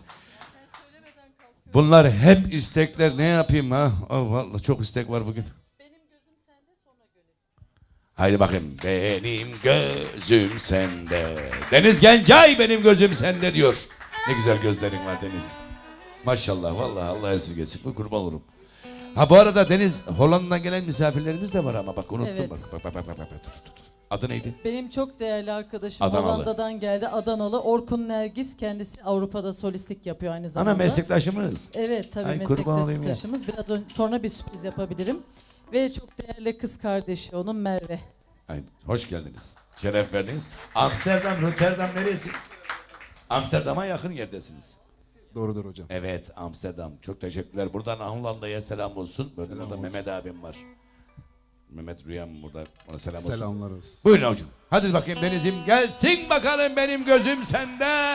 Bunlar hep istekler. Ne yapayım ha? Oh, vallahi çok istek var bugün. Benim gözüm sende sonra gönül. Haydi bakayım. Benim gözüm sende. Deniz Gençay benim gözüm sende diyor. Ne güzel gözlerin var Deniz. Maşallah vallahi Allah'a esirgesin. Bu kurban olurum. Ha bu arada Deniz, Hollanda'dan gelen misafirlerimiz de var ama bak unuttum. Evet. Bak, bak, bak, bak, bak, dur, dur. Adı neydi? Benim çok değerli arkadaşım Adanalı. Hollanda'dan geldi. Adanalı Orkun Nergis, kendisi Avrupa'da solistlik yapıyor aynı zamanda. Ana meslektaşımız. Evet tabii. Ay, meslektaşımız. Biraz önce, sonra bir sürpriz yapabilirim. Ve çok değerli kız kardeşi onun Merve. Ay, hoş geldiniz. Şeref verdiniz. Amsterdam, Rotterdam neresi? Amsterdam'a yakın yerdesiniz. Doğrudur hocam. Evet Amsterdam. Çok teşekkürler. Buradan Hollanda'ya selam olsun. Burada selam olsun. Mehmet abim var. Mehmet Rüyam burada. Ona selam olsun. Selamlar olsun. Buyurun hocam. Hadi bakayım Deniz'im gelsin bakalım benim gözüm sende.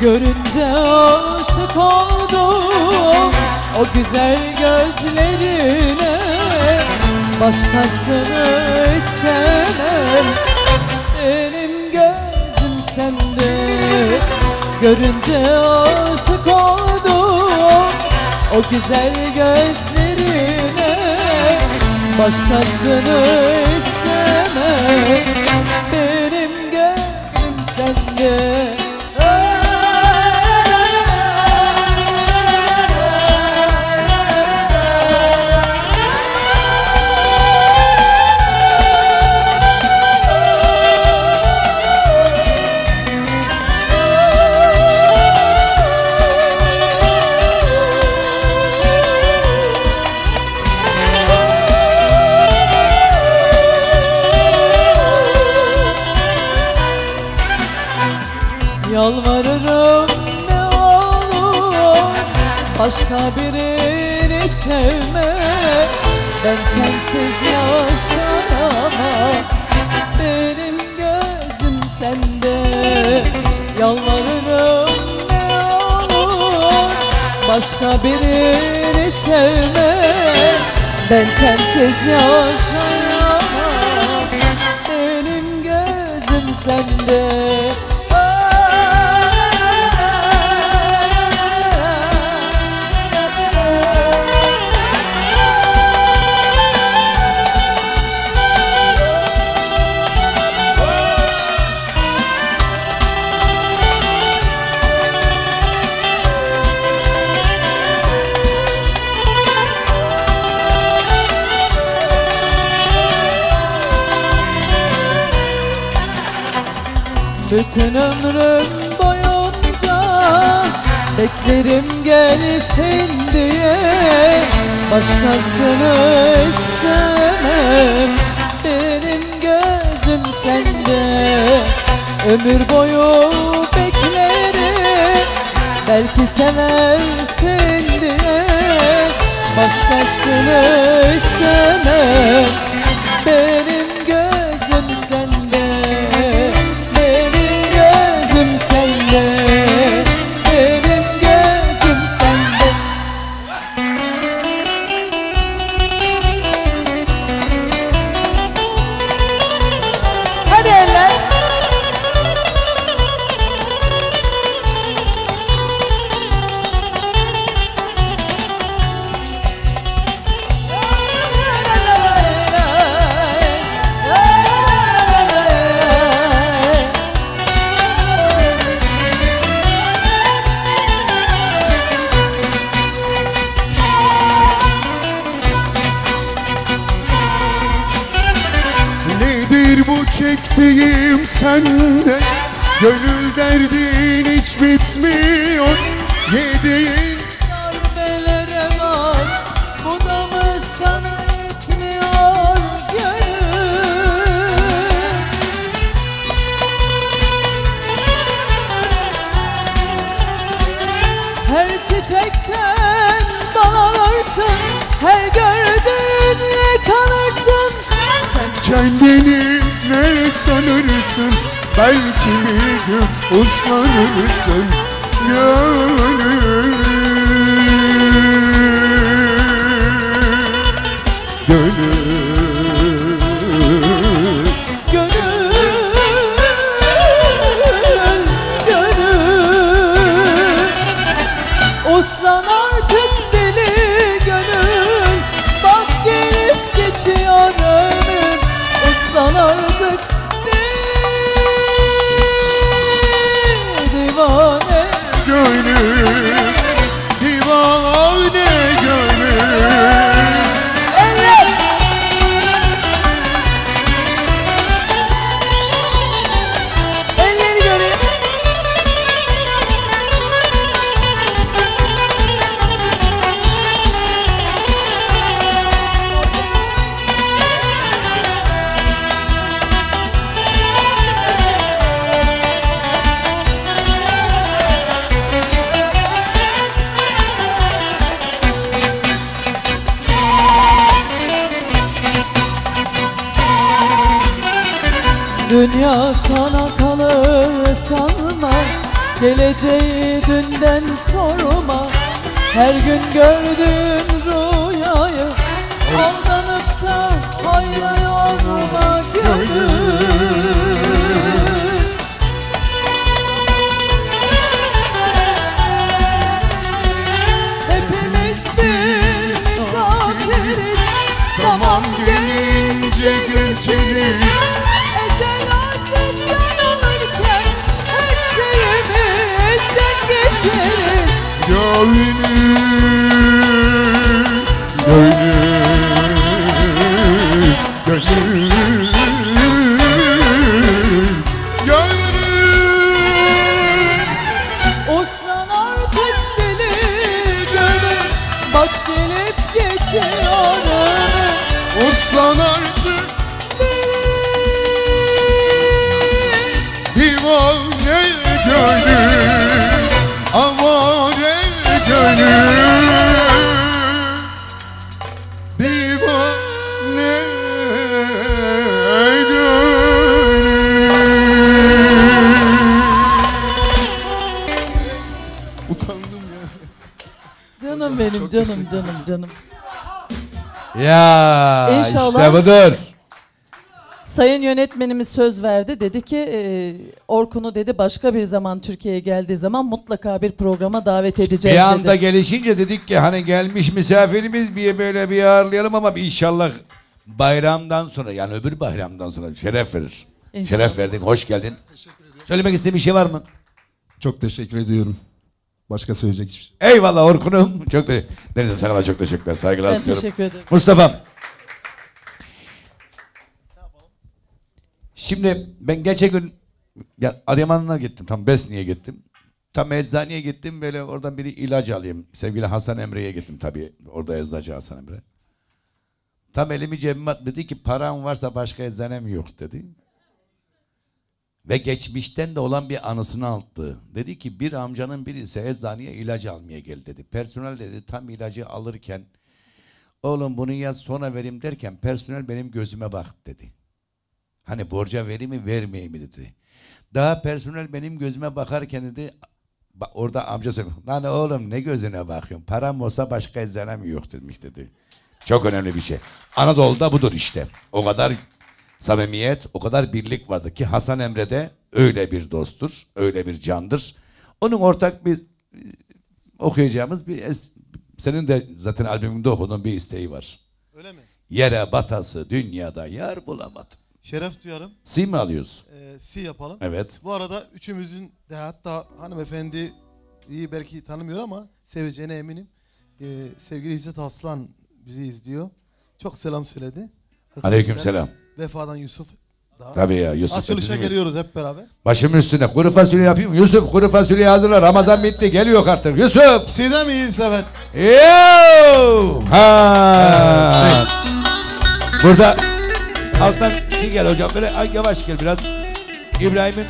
Görünce aşık oldum o güzel gözlerine. Başkasını istemem, benim gözüm sende. Görünce aşık oldum o güzel gözlerine. Başkasını istemem, benim gözüm sende. yalvarırım ne olur, başka birini sevme. Ben sensiz yaşayamam, benim gözüm sende. Yalvarırım ne olur, başka birini sevme. Ben sensiz yaşayamam, benim gözüm sende. Bütün ömrüm boyunca beklerim gelsin diye, başkasını istemem, benim gözüm sende. Ömür boyu beklerim, belki seversin diye, başkasını istemem, benim gözüm sende. Çektiğim sende, gönül derdin hiç bitmiyor. Yediğin darbelere bak, bu da mı sana yetmiyor gönül? Her çiçekten bal alırsın, her gördüğünle kalırsın. Sen kendini ne sanırsın, belki bir gün uslanırsın gönül, gönül, gönül, gönül. Uslan artık deli gönül, bak gelip geçiyor ömür. Uslan artık geleceği dünden sorma. Her gün gördüğün rüyayı, aldanıp da hayra yorma gönül. Hepimiz bir misafiriz, zaman gelince geçeriz. Gönül, gönül, gönül, gönül. Uslan artık deli gönül, bak gelip geçiyor ömür. Uslan artık deli divane gönül. Canım benim, çok canım canım, canım canım. Ya İnşallah, işte budur. Sayın yönetmenimiz söz verdi, dedi ki e, Orkun'u dedi başka bir zaman Türkiye'ye geldiği zaman mutlaka bir programa davet edeceğiz dedi. Bir anda dedi. Gelişince dedik ki hani gelmiş misafirimiz bir böyle bir ağırlayalım ama inşallah bayramdan sonra, yani öbür bayramdan sonra şeref verir. İnşallah. Şeref verdin, hoş geldin. Söylemek istediğin bir şey var mı? Çok teşekkür ediyorum. Başka söyleyecek hiçbir şey. Eyvallah Orkun'um. Çok teşekkür. Deniz'im sana da çok teşekkürler. Saygılar ben istiyorum. Teşekkür ederim. Mustafa'm. Şimdi ben geçen gün Adıyaman'a gittim. Tam Besni'ye gittim. Tam eczaneye gittim. Böyle oradan biri ilaç alayım. Sevgili Hasan Emre'ye gittim tabii. Orada eczacı Hasan Emre. Tam elimi cebime attı. Dedi ki param varsa başka eczanem yok dedi. Ve geçmişten de olan bir anısını anlattı. Dedi ki bir amcanın birisi eczaneye ilaç almaya geldi dedi. Personel dedi tam ilacı alırken oğlum bunu yaz sonra vereyim derken personel benim gözüme baktı dedi. Hani borca vereyim mi vermeyeyim mi dedi. Daha personel benim gözüme bakarken dedi orada amca söylüyor. Lan oğlum ne gözüne bakıyorsun? Param olsa başka eczanem yok demiş dedi. Çok önemli bir şey. Anadolu'da budur işte. O kadar samimiyet, o kadar birlik vardı ki Hasan Emre de öyle bir dosttur, öyle bir candır. Onun ortak bir okuyacağımız bir es, senin de zaten albümünde okuduğun bir isteği var. Öyle mi? Yere batası dünyada yer bulamadım. Şeref duyarım. Si mi alıyoruz? Ee, si yapalım. Evet. Bu arada üçümüzün de hatta hanımefendi iyi belki tanımıyor ama seveceğine eminim. Ee, sevgili Hicret Aslan bizi izliyor. Çok selam söyledi. Aleyküm selam. Vefa'dan Yusuf. Daha. Tabii ya Yusuf. Açılışa geliyoruz hep beraber. Başım üstüne kuru fasulye yapayım. Yusuf kuru fasulye hazırla. Ramazan bitti geliyor artık. Yusuf. Side miyiz evet. Yo. Ha. Burada alttan si gel hocam. Böyle yavaş gel biraz. İbrahim'in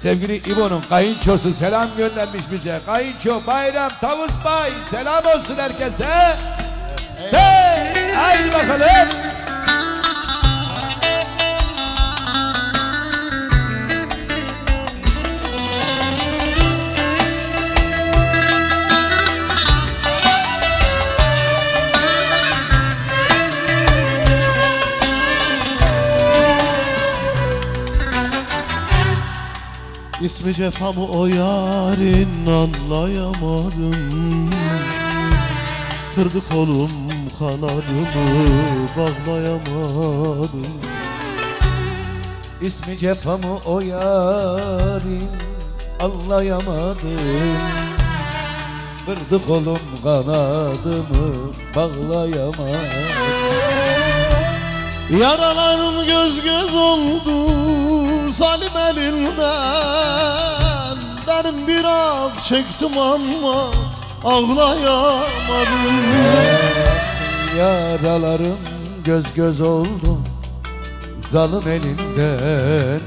sevgili İbo'nun kayınçosu selam göndermiş bize. Kayınço bayram tavus bay. Selam olsun herkese. Evet. Hey. Haydi bakalım. İsmi cefamı o yarin anlayamadım. Kırdı kolum kanadımı bağlayamadım. İsmi cefamı o yarin anlayamadım. Kırdı kolum kanadımı bağlayamadım. Yaralarım göz göz oldu zalim elinden. Derin bir ak çektim ama ağlayamadım. Yaralarım göz göz oldu zalim elinden.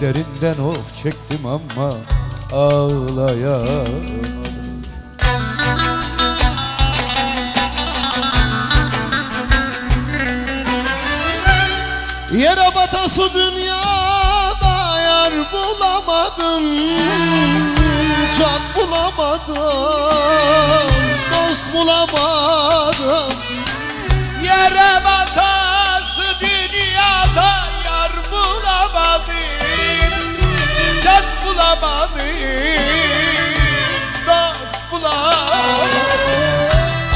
Derinden of çektim ama ağlayamadım. Yere batası dünyada yer bulamadım. Can bulamadım, dost bulamadım. Yere batası dünyada yer bulamadım. Can bulamadım, dost bulamadım.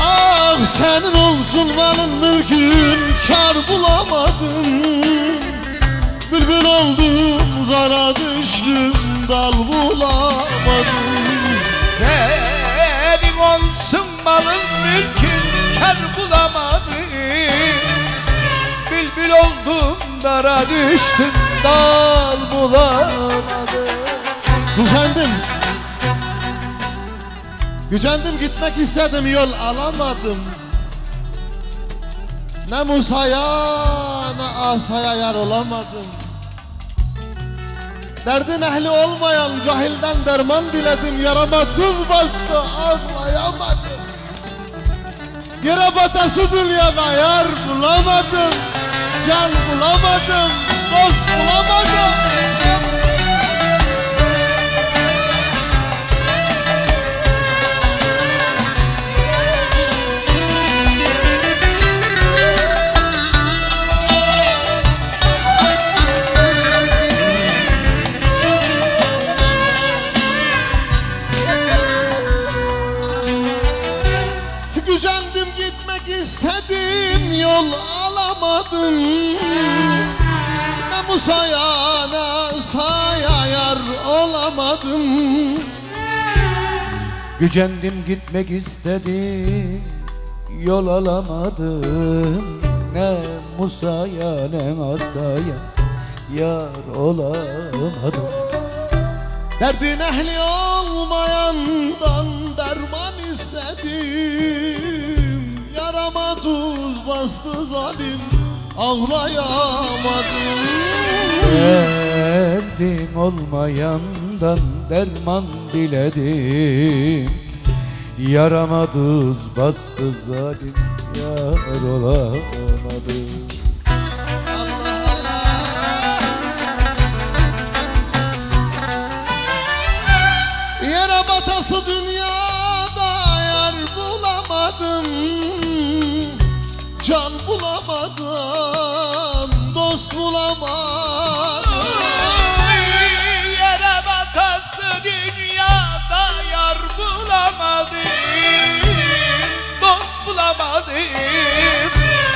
Ah senin olsun malın mülkün kar bulamadım. Bülbül oldum zara düştüm dal bulamadım. Senin olsun malın mülkün kar bulamadım. Bülbül oldum dara düştüm dal bulamadım. Gücendim, gücendim gitmek istedim yol alamadım. Ne Musa'ya ne Asa'ya yar olamadım. Derdin ehli olmayan cahilden derman diledim. Yarama tuz bastı ağlayamadım. Yere batası dünyada yar bulamadım. Can bulamadım, dost bulamadım. yol alamadım, ne Musa'ya ne Sa'ya yar olamadım. Gücendim gitmek istedim, yol alamadım, ne Musa'ya ne Asa'ya yar olamadım. Derdin ehli olmayandan derman istedim, yarama tuz bastı zalim, ağlayamadım. Derdim olmayandan derman diledim, yarama tuz bastı zalim, yar olamadım. Nasıl dünyada yer bulamadım, can bulamadım, dost bulamadım. Yere batası dünyada yer bulamadım, dost bulamadım,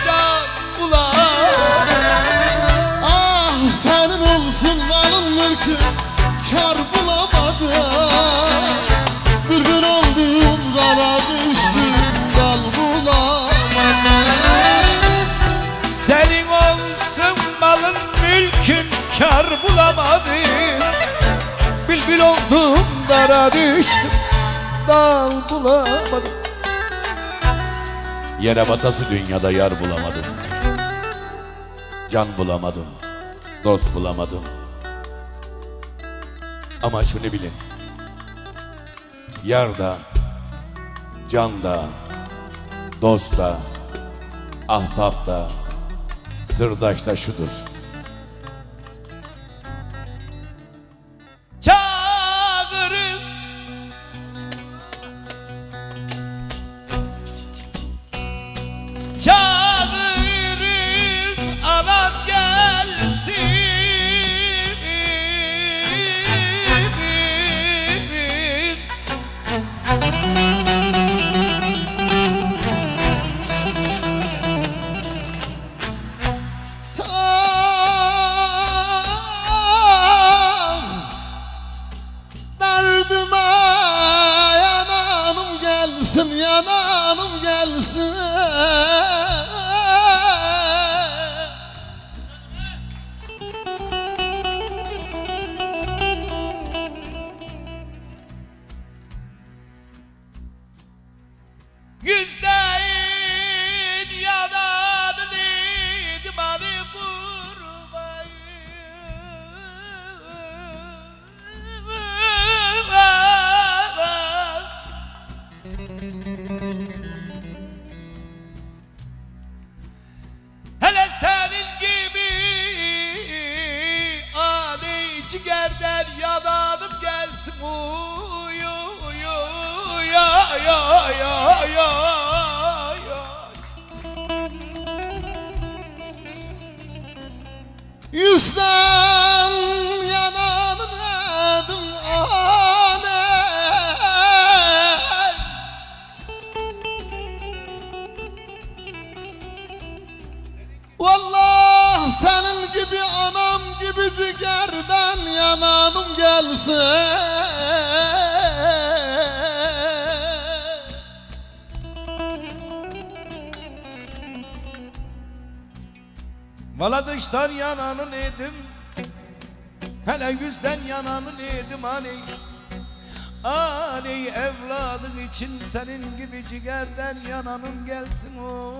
can bulamadım. Ah senin olsun malın mülkü, kar bulamadım. Bülbül oldum, zara düştüm, dal bulamadım. Senin olsun malın mülkün, kar bulamadım. Bülbül oldum, dara düştüm, dal bulamadım. Yere batası dünyada yar bulamadım, can bulamadım, dost bulamadım. Ama şunu bilin, yar da, can da, dost da, ahbap da, sırdaş da şudur: çağırın, çağırın, aman gelsin. Maladıştan yananı yedim, hele yüzden yananı yedim aney. Aney evladın için senin gibi ciğerden yananım gelsin o.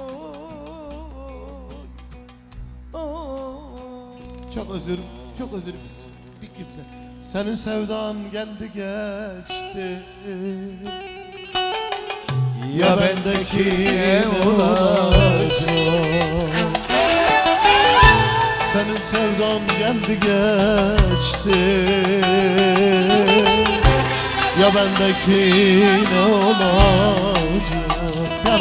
Çok özür, çok özür bir kimse. Senin sevdan geldi geçti, ya, ya bendeki olacak. Senin sevdan geldi geçti, ya bendeki ne olacak? Gel.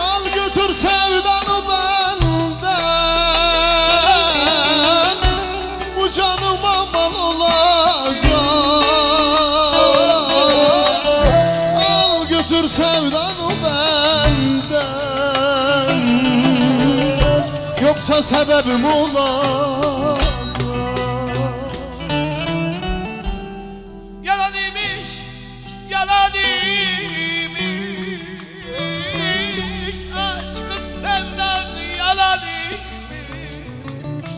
Al götür sevdanı benden, bu canıma mal olacak. Al götür sevdanı benden, yoksa sebebim olacak. Yalan imiş, yalan imiş, aşkın senden yalan imiş.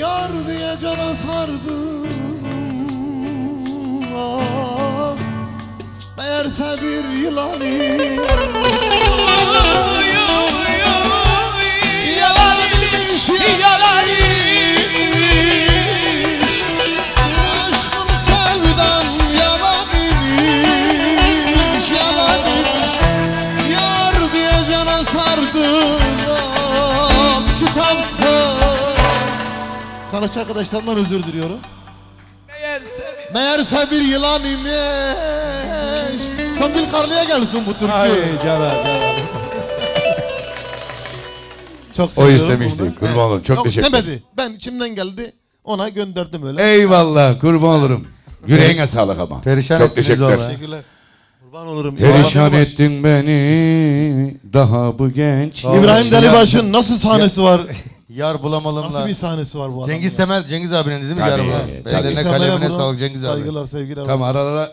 Yar diye cana sardım, ah, meğerse bir yılan imiş. Yalan imiş, aşkın sevdan yalan imiş, yalan imiş. Yar diye cana sardım, kitapsız. Sanatçı arkadaşlarımdan özür diliyorum. Meğerse bir, meğerse bir yılan imiş. Sambil Karlı'ya gelsin bu türkü. Ay canım canım. Çok o istemişti. Kurban olurum. Çok yok, teşekkür ederim. Ben içimden geldi. Ona gönderdim öyle. Eyvallah. Kurban olurum. Yüreğine sağlık ama. Perişan çok teşekkürler. Teşekkürler. Kurban olurum. Perişan İbrahim ettin beni daha bu genç. Doğru. İbrahim Delibaş'ın nasıl sahnesi var? Yar bulamalımla. Nasıl bir sahnesi var bu adam? Cengiz Temel, ya. Cengiz abinin değil mi? Tabii, Yar bulamalım. Ellerine kalemine sağlık Cengiz abi. Saygılar, sevgiler. Tamam aralara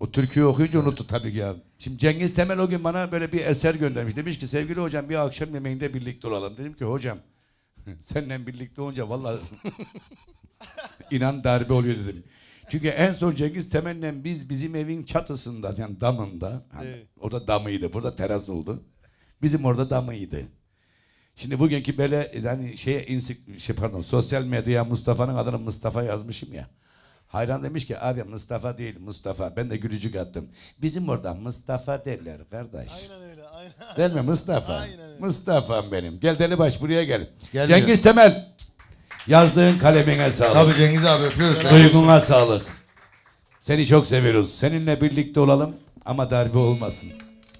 o türküyü okuyunca unuttu tabii ki abi. Şimdi Cengiz Temel o gün bana böyle bir eser göndermiş. Demiş ki sevgili hocam bir akşam yemeğinde birlikte olalım. Dedim ki hocam seninle birlikte olunca vallahi inan darbe oluyor dedim. Çünkü en son Cengiz Temel'le biz bizim evin çatısında yani damında. Hani evet. Orada damıydı. Burada teras oldu. Bizim orada damıydı. Şimdi bugünkü böyle yani şeye insik, şey pardon sosyal medyaya Mustafa'nın adını Mustafa yazmışım ya. Hayran demiş ki abi Mustafa değil Mustafa. Ben de gülücük attım. Bizim orada Mustafa derler kardeş. Aynen öyle. Aynen. Değil mi Mustafa? Aynen öyle. Mustafa'm benim. Gel Delibaş buraya gel. Gelmiyor. Cengiz Temel yazdığın kalemine sağlık. Tabii Cengiz abi öpüyoruz. Duyguna sağlık. Seni çok seviyoruz. Seninle birlikte olalım ama darbe olmasın.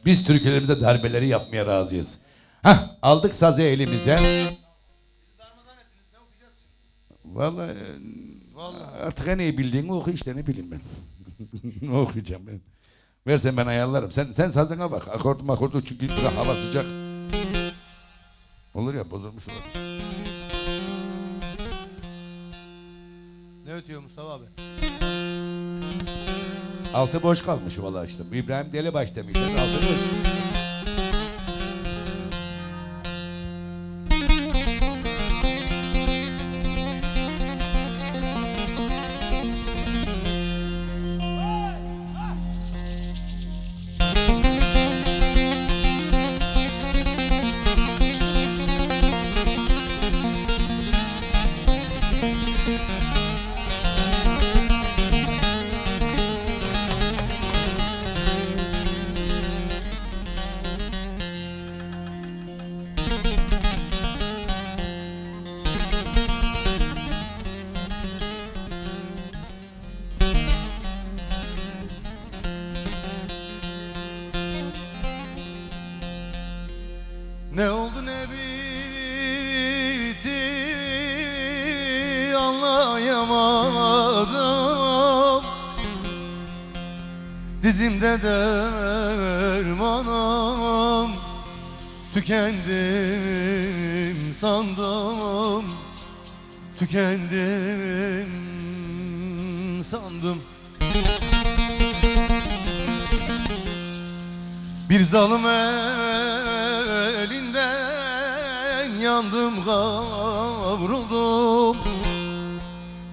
Biz türkülerimize darbeleri yapmaya razıyız. Hah aldık sazı elimize. Siz darmadan ettiniz ne okuyacağız? Vallahi... Vallahi. Artık en iyi bildiğini oku işte ne bileyim ben. Ne okuyacağım ben. Versen ben ayarlarım. Sen sen sazına bak. Akortum akortum çünkü biraz hava sıcak. Olur ya bozulmuş olur. Ne ötüyor Mustafa abi? Altı boş kalmış vallahi işte. İbrahim Delibaş demişler. Altı boş.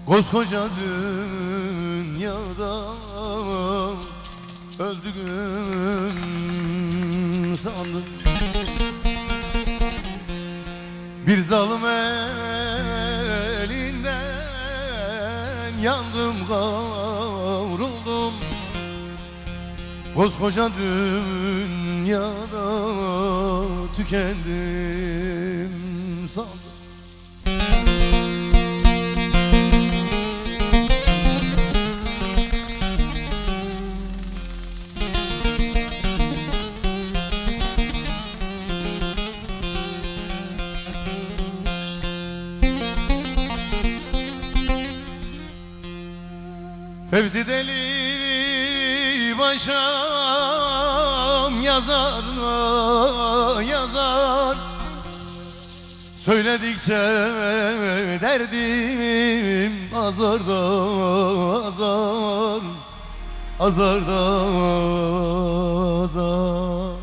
Koskoca dünyada öldüğüm sandım. Bir zalim elinden yandım kavruldum. Koskoca dünyada tükendim sandım. Fevzi Delibaş'ım yazar yazar Söyledikçe derdim azarda azar, azarda azar.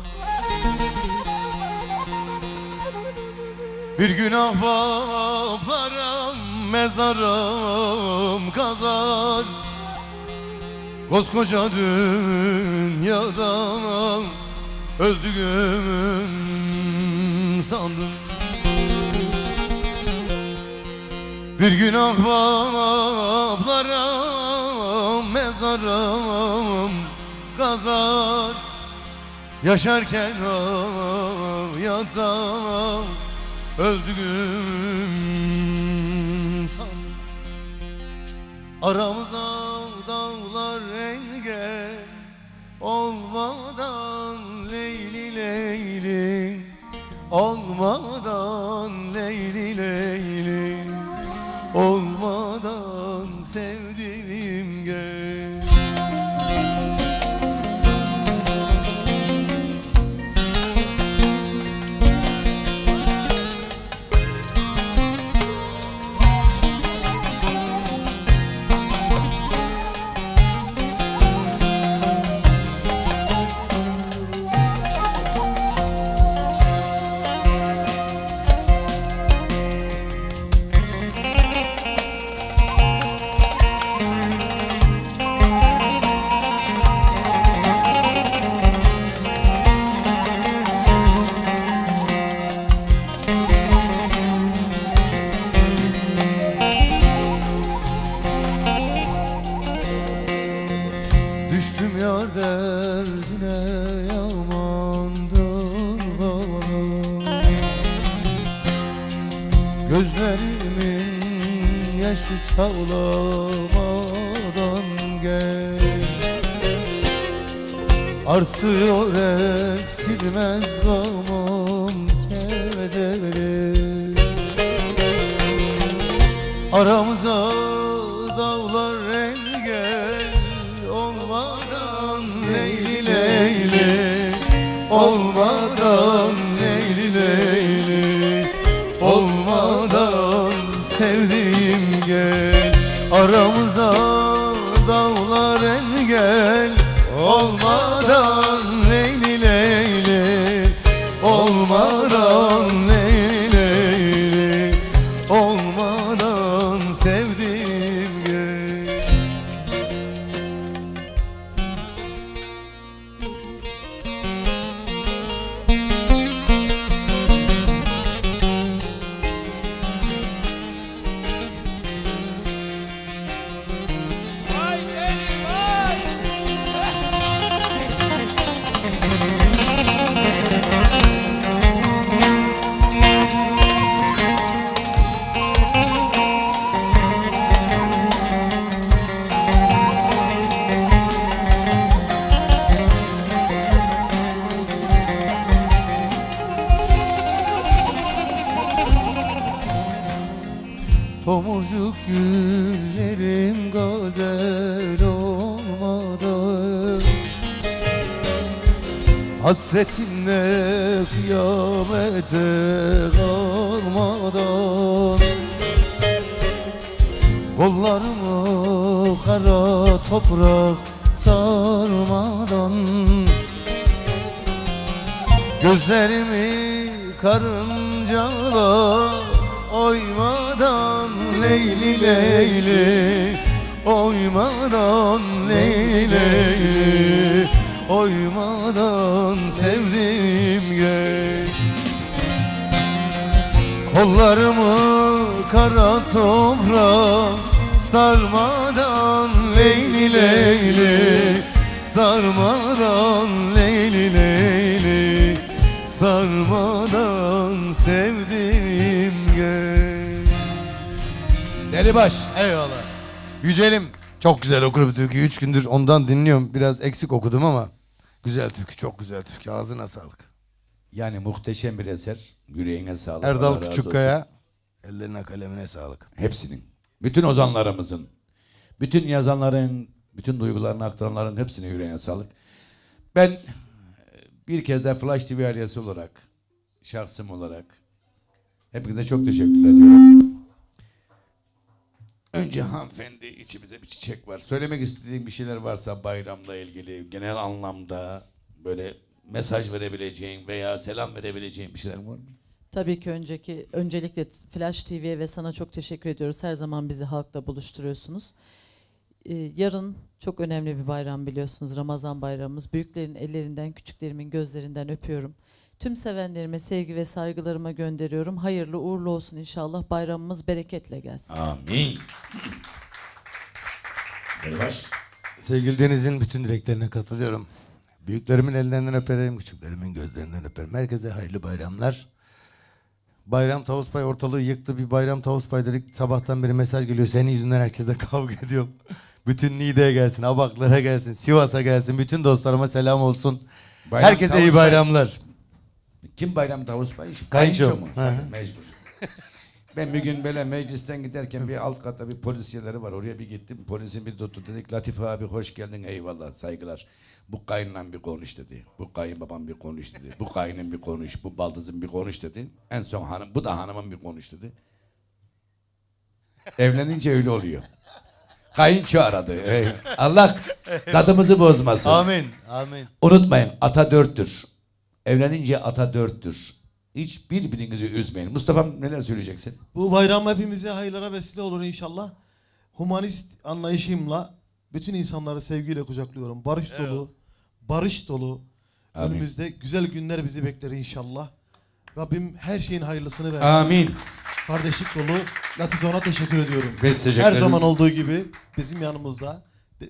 Bir gün ahbaplarım mezarım kazar, koskoca dünyada öldüğüm sandım. Bir gün ahbaplarım mezarım kazar, yaşarken hayata öldüğüm sandım. Aramıza dağlar engel olmadan leyli leyli, olmadan leyli leyli, olmadan sevdiğim gel. Gözlerimin yaşı çağlamadan gel, arsıyor eksilmez gamım kederi. Aramıza dağlar engel olmadan leyli leyli, olmadan leyli leyli, olmadan sevdiğim gel. Aramıza dağlar engel olmadan leyli leyli, olmadan leyli leyli, olmadan sevdiğim gel. Tomurcuk güllerim gazel olmadı, hasretinle kıyamete kalmadan. Kollarımı kara toprak sarmadan, gözlerimi karıncala oymadan leyli leyli, oymadan leyli leyli, oymadan sevdiğim gel. Kollarımı kara toprağa sarmadan leyli leyli, sarmadan leyli leyli, sarmadan sevdiğim gel. Delibaş, eyvallah. Yücelim, çok güzel okudu türkü. Üç gündür ondan dinliyorum. Biraz eksik okudum ama güzel türkü, çok güzel türkü. Ağzına sağlık. Yani muhteşem bir eser. Yüreğine sağlık. Erdal Küçükkaya, ellerine kalemine sağlık. Hepsinin. Bütün ozanlarımızın, bütün yazanların, bütün duygularını aktaranların hepsine yüreğine sağlık. Ben bir kez de Flash T V ailesi olarak, şahsım olarak Hepinize çok teşekkürler diyorum. Önce hanımefendi, içimize bir çiçek var. Söylemek istediğim bir şeyler varsa bayramla ilgili, genel anlamda böyle mesaj verebileceğim veya selam verebileceğim bir şeyler var mı? Tabii ki önceki, öncelikle Flash T V'ye ve sana çok teşekkür ediyoruz. Her zaman bizi halkla buluşturuyorsunuz. Ee, yarın çok önemli bir bayram, biliyorsunuz. Ramazan bayramımız. Büyüklerin ellerinden, küçüklerimin gözlerinden öpüyorum. Tüm sevenlerime sevgi ve saygılarıma gönderiyorum. Hayırlı uğurlu olsun inşallah. Bayramımız bereketle gelsin. Amin. Delibaş. Sevgili Deniz'in bütün dileklerine katılıyorum. Büyüklerimin ellerinden öperim, küçüklerimin gözlerinden öperim. Herkese hayırlı bayramlar. Bayram tavus pay ortalığı yıktı. Bir bayram tavus pay dedik. Sabahtan beri mesaj geliyor. Senin yüzünden herkesle kavga ediyorum. Bütün Niğde'ye gelsin, Abaklara gelsin, Sivas'a gelsin. Bütün dostlarıma selam olsun. Bayram, herkese iyi bayramlar. Kim bayram tavus payı? Kayınço mu? Mecbur. Ben bir gün böyle meclisten giderken bir alt katta bir polis yerleri var. Oraya bir gittim. Polisin bir tuttu. Dedik Latif abi hoş geldin. Eyvallah, saygılar. Bu kayınla bir konuş dedi. Bu kayınbabam bir konuş dedi. Bu kayının bir konuş. Bu baldızın bir konuş dedi. En son hanım. Bu da hanımın bir konuş dedi. Evlenince öyle oluyor. Kayınço aradı. Evet. Allah tadımızı bozmasın. Amin. Amin. Unutmayın, ata dörttür. Evlenince ata dörttür. Hiç birbirinizi üzmeyin. Mustafa'm, neler söyleyeceksin? Bu bayram hepimize hayırlara vesile olur inşallah. Humanist anlayışımla bütün insanları sevgiyle kucaklıyorum. Barış dolu, evet. barış dolu. Amin. Önümüzde güzel günler bizi bekler inşallah. Rabbim her şeyin hayırlısını versin. Amin. Kardeşlik dolu. Latif Doğan'a teşekkür ediyorum. Her zaman olduğu gibi bizim yanımızda,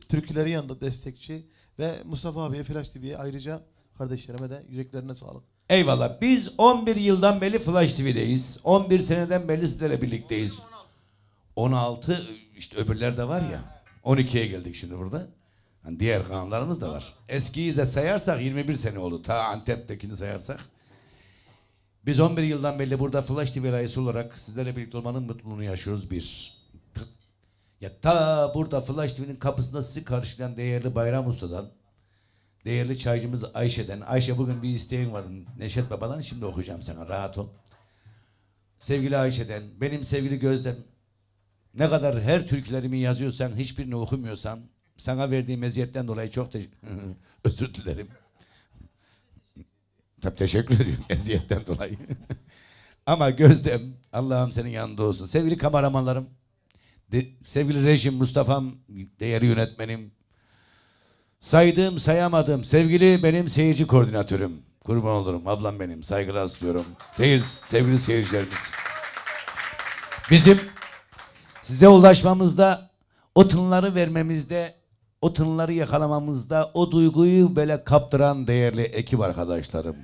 türküleri yanında destekçi ve Mustafa abiye, Flash T V'ye, ayrıca kardeşlerime de yüreklerine sağlık. Eyvallah. Biz on bir yıldan beri Flash T V'deyiz. on bir seneden beri sizlerle birlikteyiz. on altı işte öbürler de var ya. on ikiye geldik şimdi burada. Yani diğer kanallarımız da var. Eskiyi de sayarsak yirmi bir sene oldu. Ta Antep'tekini sayarsak. Biz on bir yıldan beri burada Flash T V rayisi olarak sizlerle birlikte olmanın mutluluğunu yaşıyoruz. Bir. Ya ta burada Flash T V'nin kapısında sizi karşılayan değerli Bayram Usta'dan, değerli çaycımız Ayşe'den. Ayşe, bugün bir isteğin vardı Neşet Baba'dan, şimdi okuyacağım sana, rahat ol. Sevgili Ayşe'den, benim sevgili Gözlem, ne kadar her türkülerimi yazıyorsan, hiçbirini okumuyorsan, sana verdiğim eziyetten dolayı çok özür dilerim. Tabii teşekkür ediyorum eziyetten dolayı. Ama Gözlem, Allah'ım senin yanında olsun. Sevgili kameramanlarım, sevgili rejim Mustafa'm, değerli yönetmenim, saydığım sayamadım sevgili benim seyirci koordinatörüm, kurban olurum ablam benim, saygılar sunuyorum. Seyir, sevgili seyircilerimiz, bizim size ulaşmamızda, o tınları vermemizde, o tınları yakalamamızda, o duyguyu böyle kaptıran değerli ekip arkadaşlarım,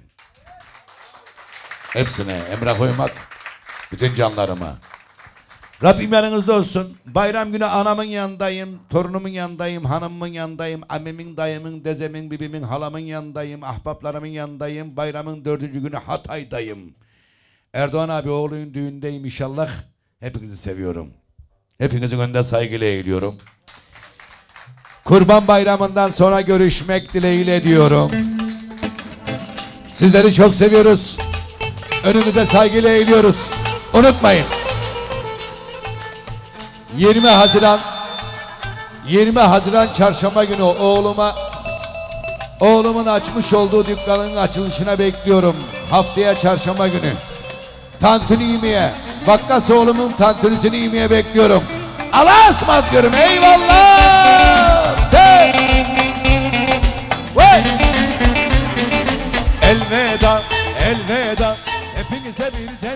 hepsine emrah koymak, bütün canlarıma. Rabbim yanınızda olsun. Bayram günü anamın yanındayım, torunumun yanındayım, hanımımın yanındayım, ammemin, dayımın, dezemin, bibimin, halamın yanındayım, ahbaplarımın yanındayım. Bayramın dördüncü günü Hatay'dayım. Erdoğan abi oğlunun düğündeyim inşallah. Hepinizi seviyorum. Hepinizin önünde saygıyla eğiliyorum. Kurban bayramından sonra görüşmek dileğiyle diyorum. Sizleri çok seviyoruz. Önünüze saygıyla eğiliyoruz. Unutmayın. yirmi Haziran Çarşamba günü oğluma oğlumun açmış olduğu dükkanın açılışına bekliyorum. Haftaya Çarşamba günü tantuni yemeye, Vakkas oğlumun tantunisini yemeye bekliyorum. Allah'a ısmarladık diyorum. Eyvallah. De. Elveda, elveda. Hepinize bir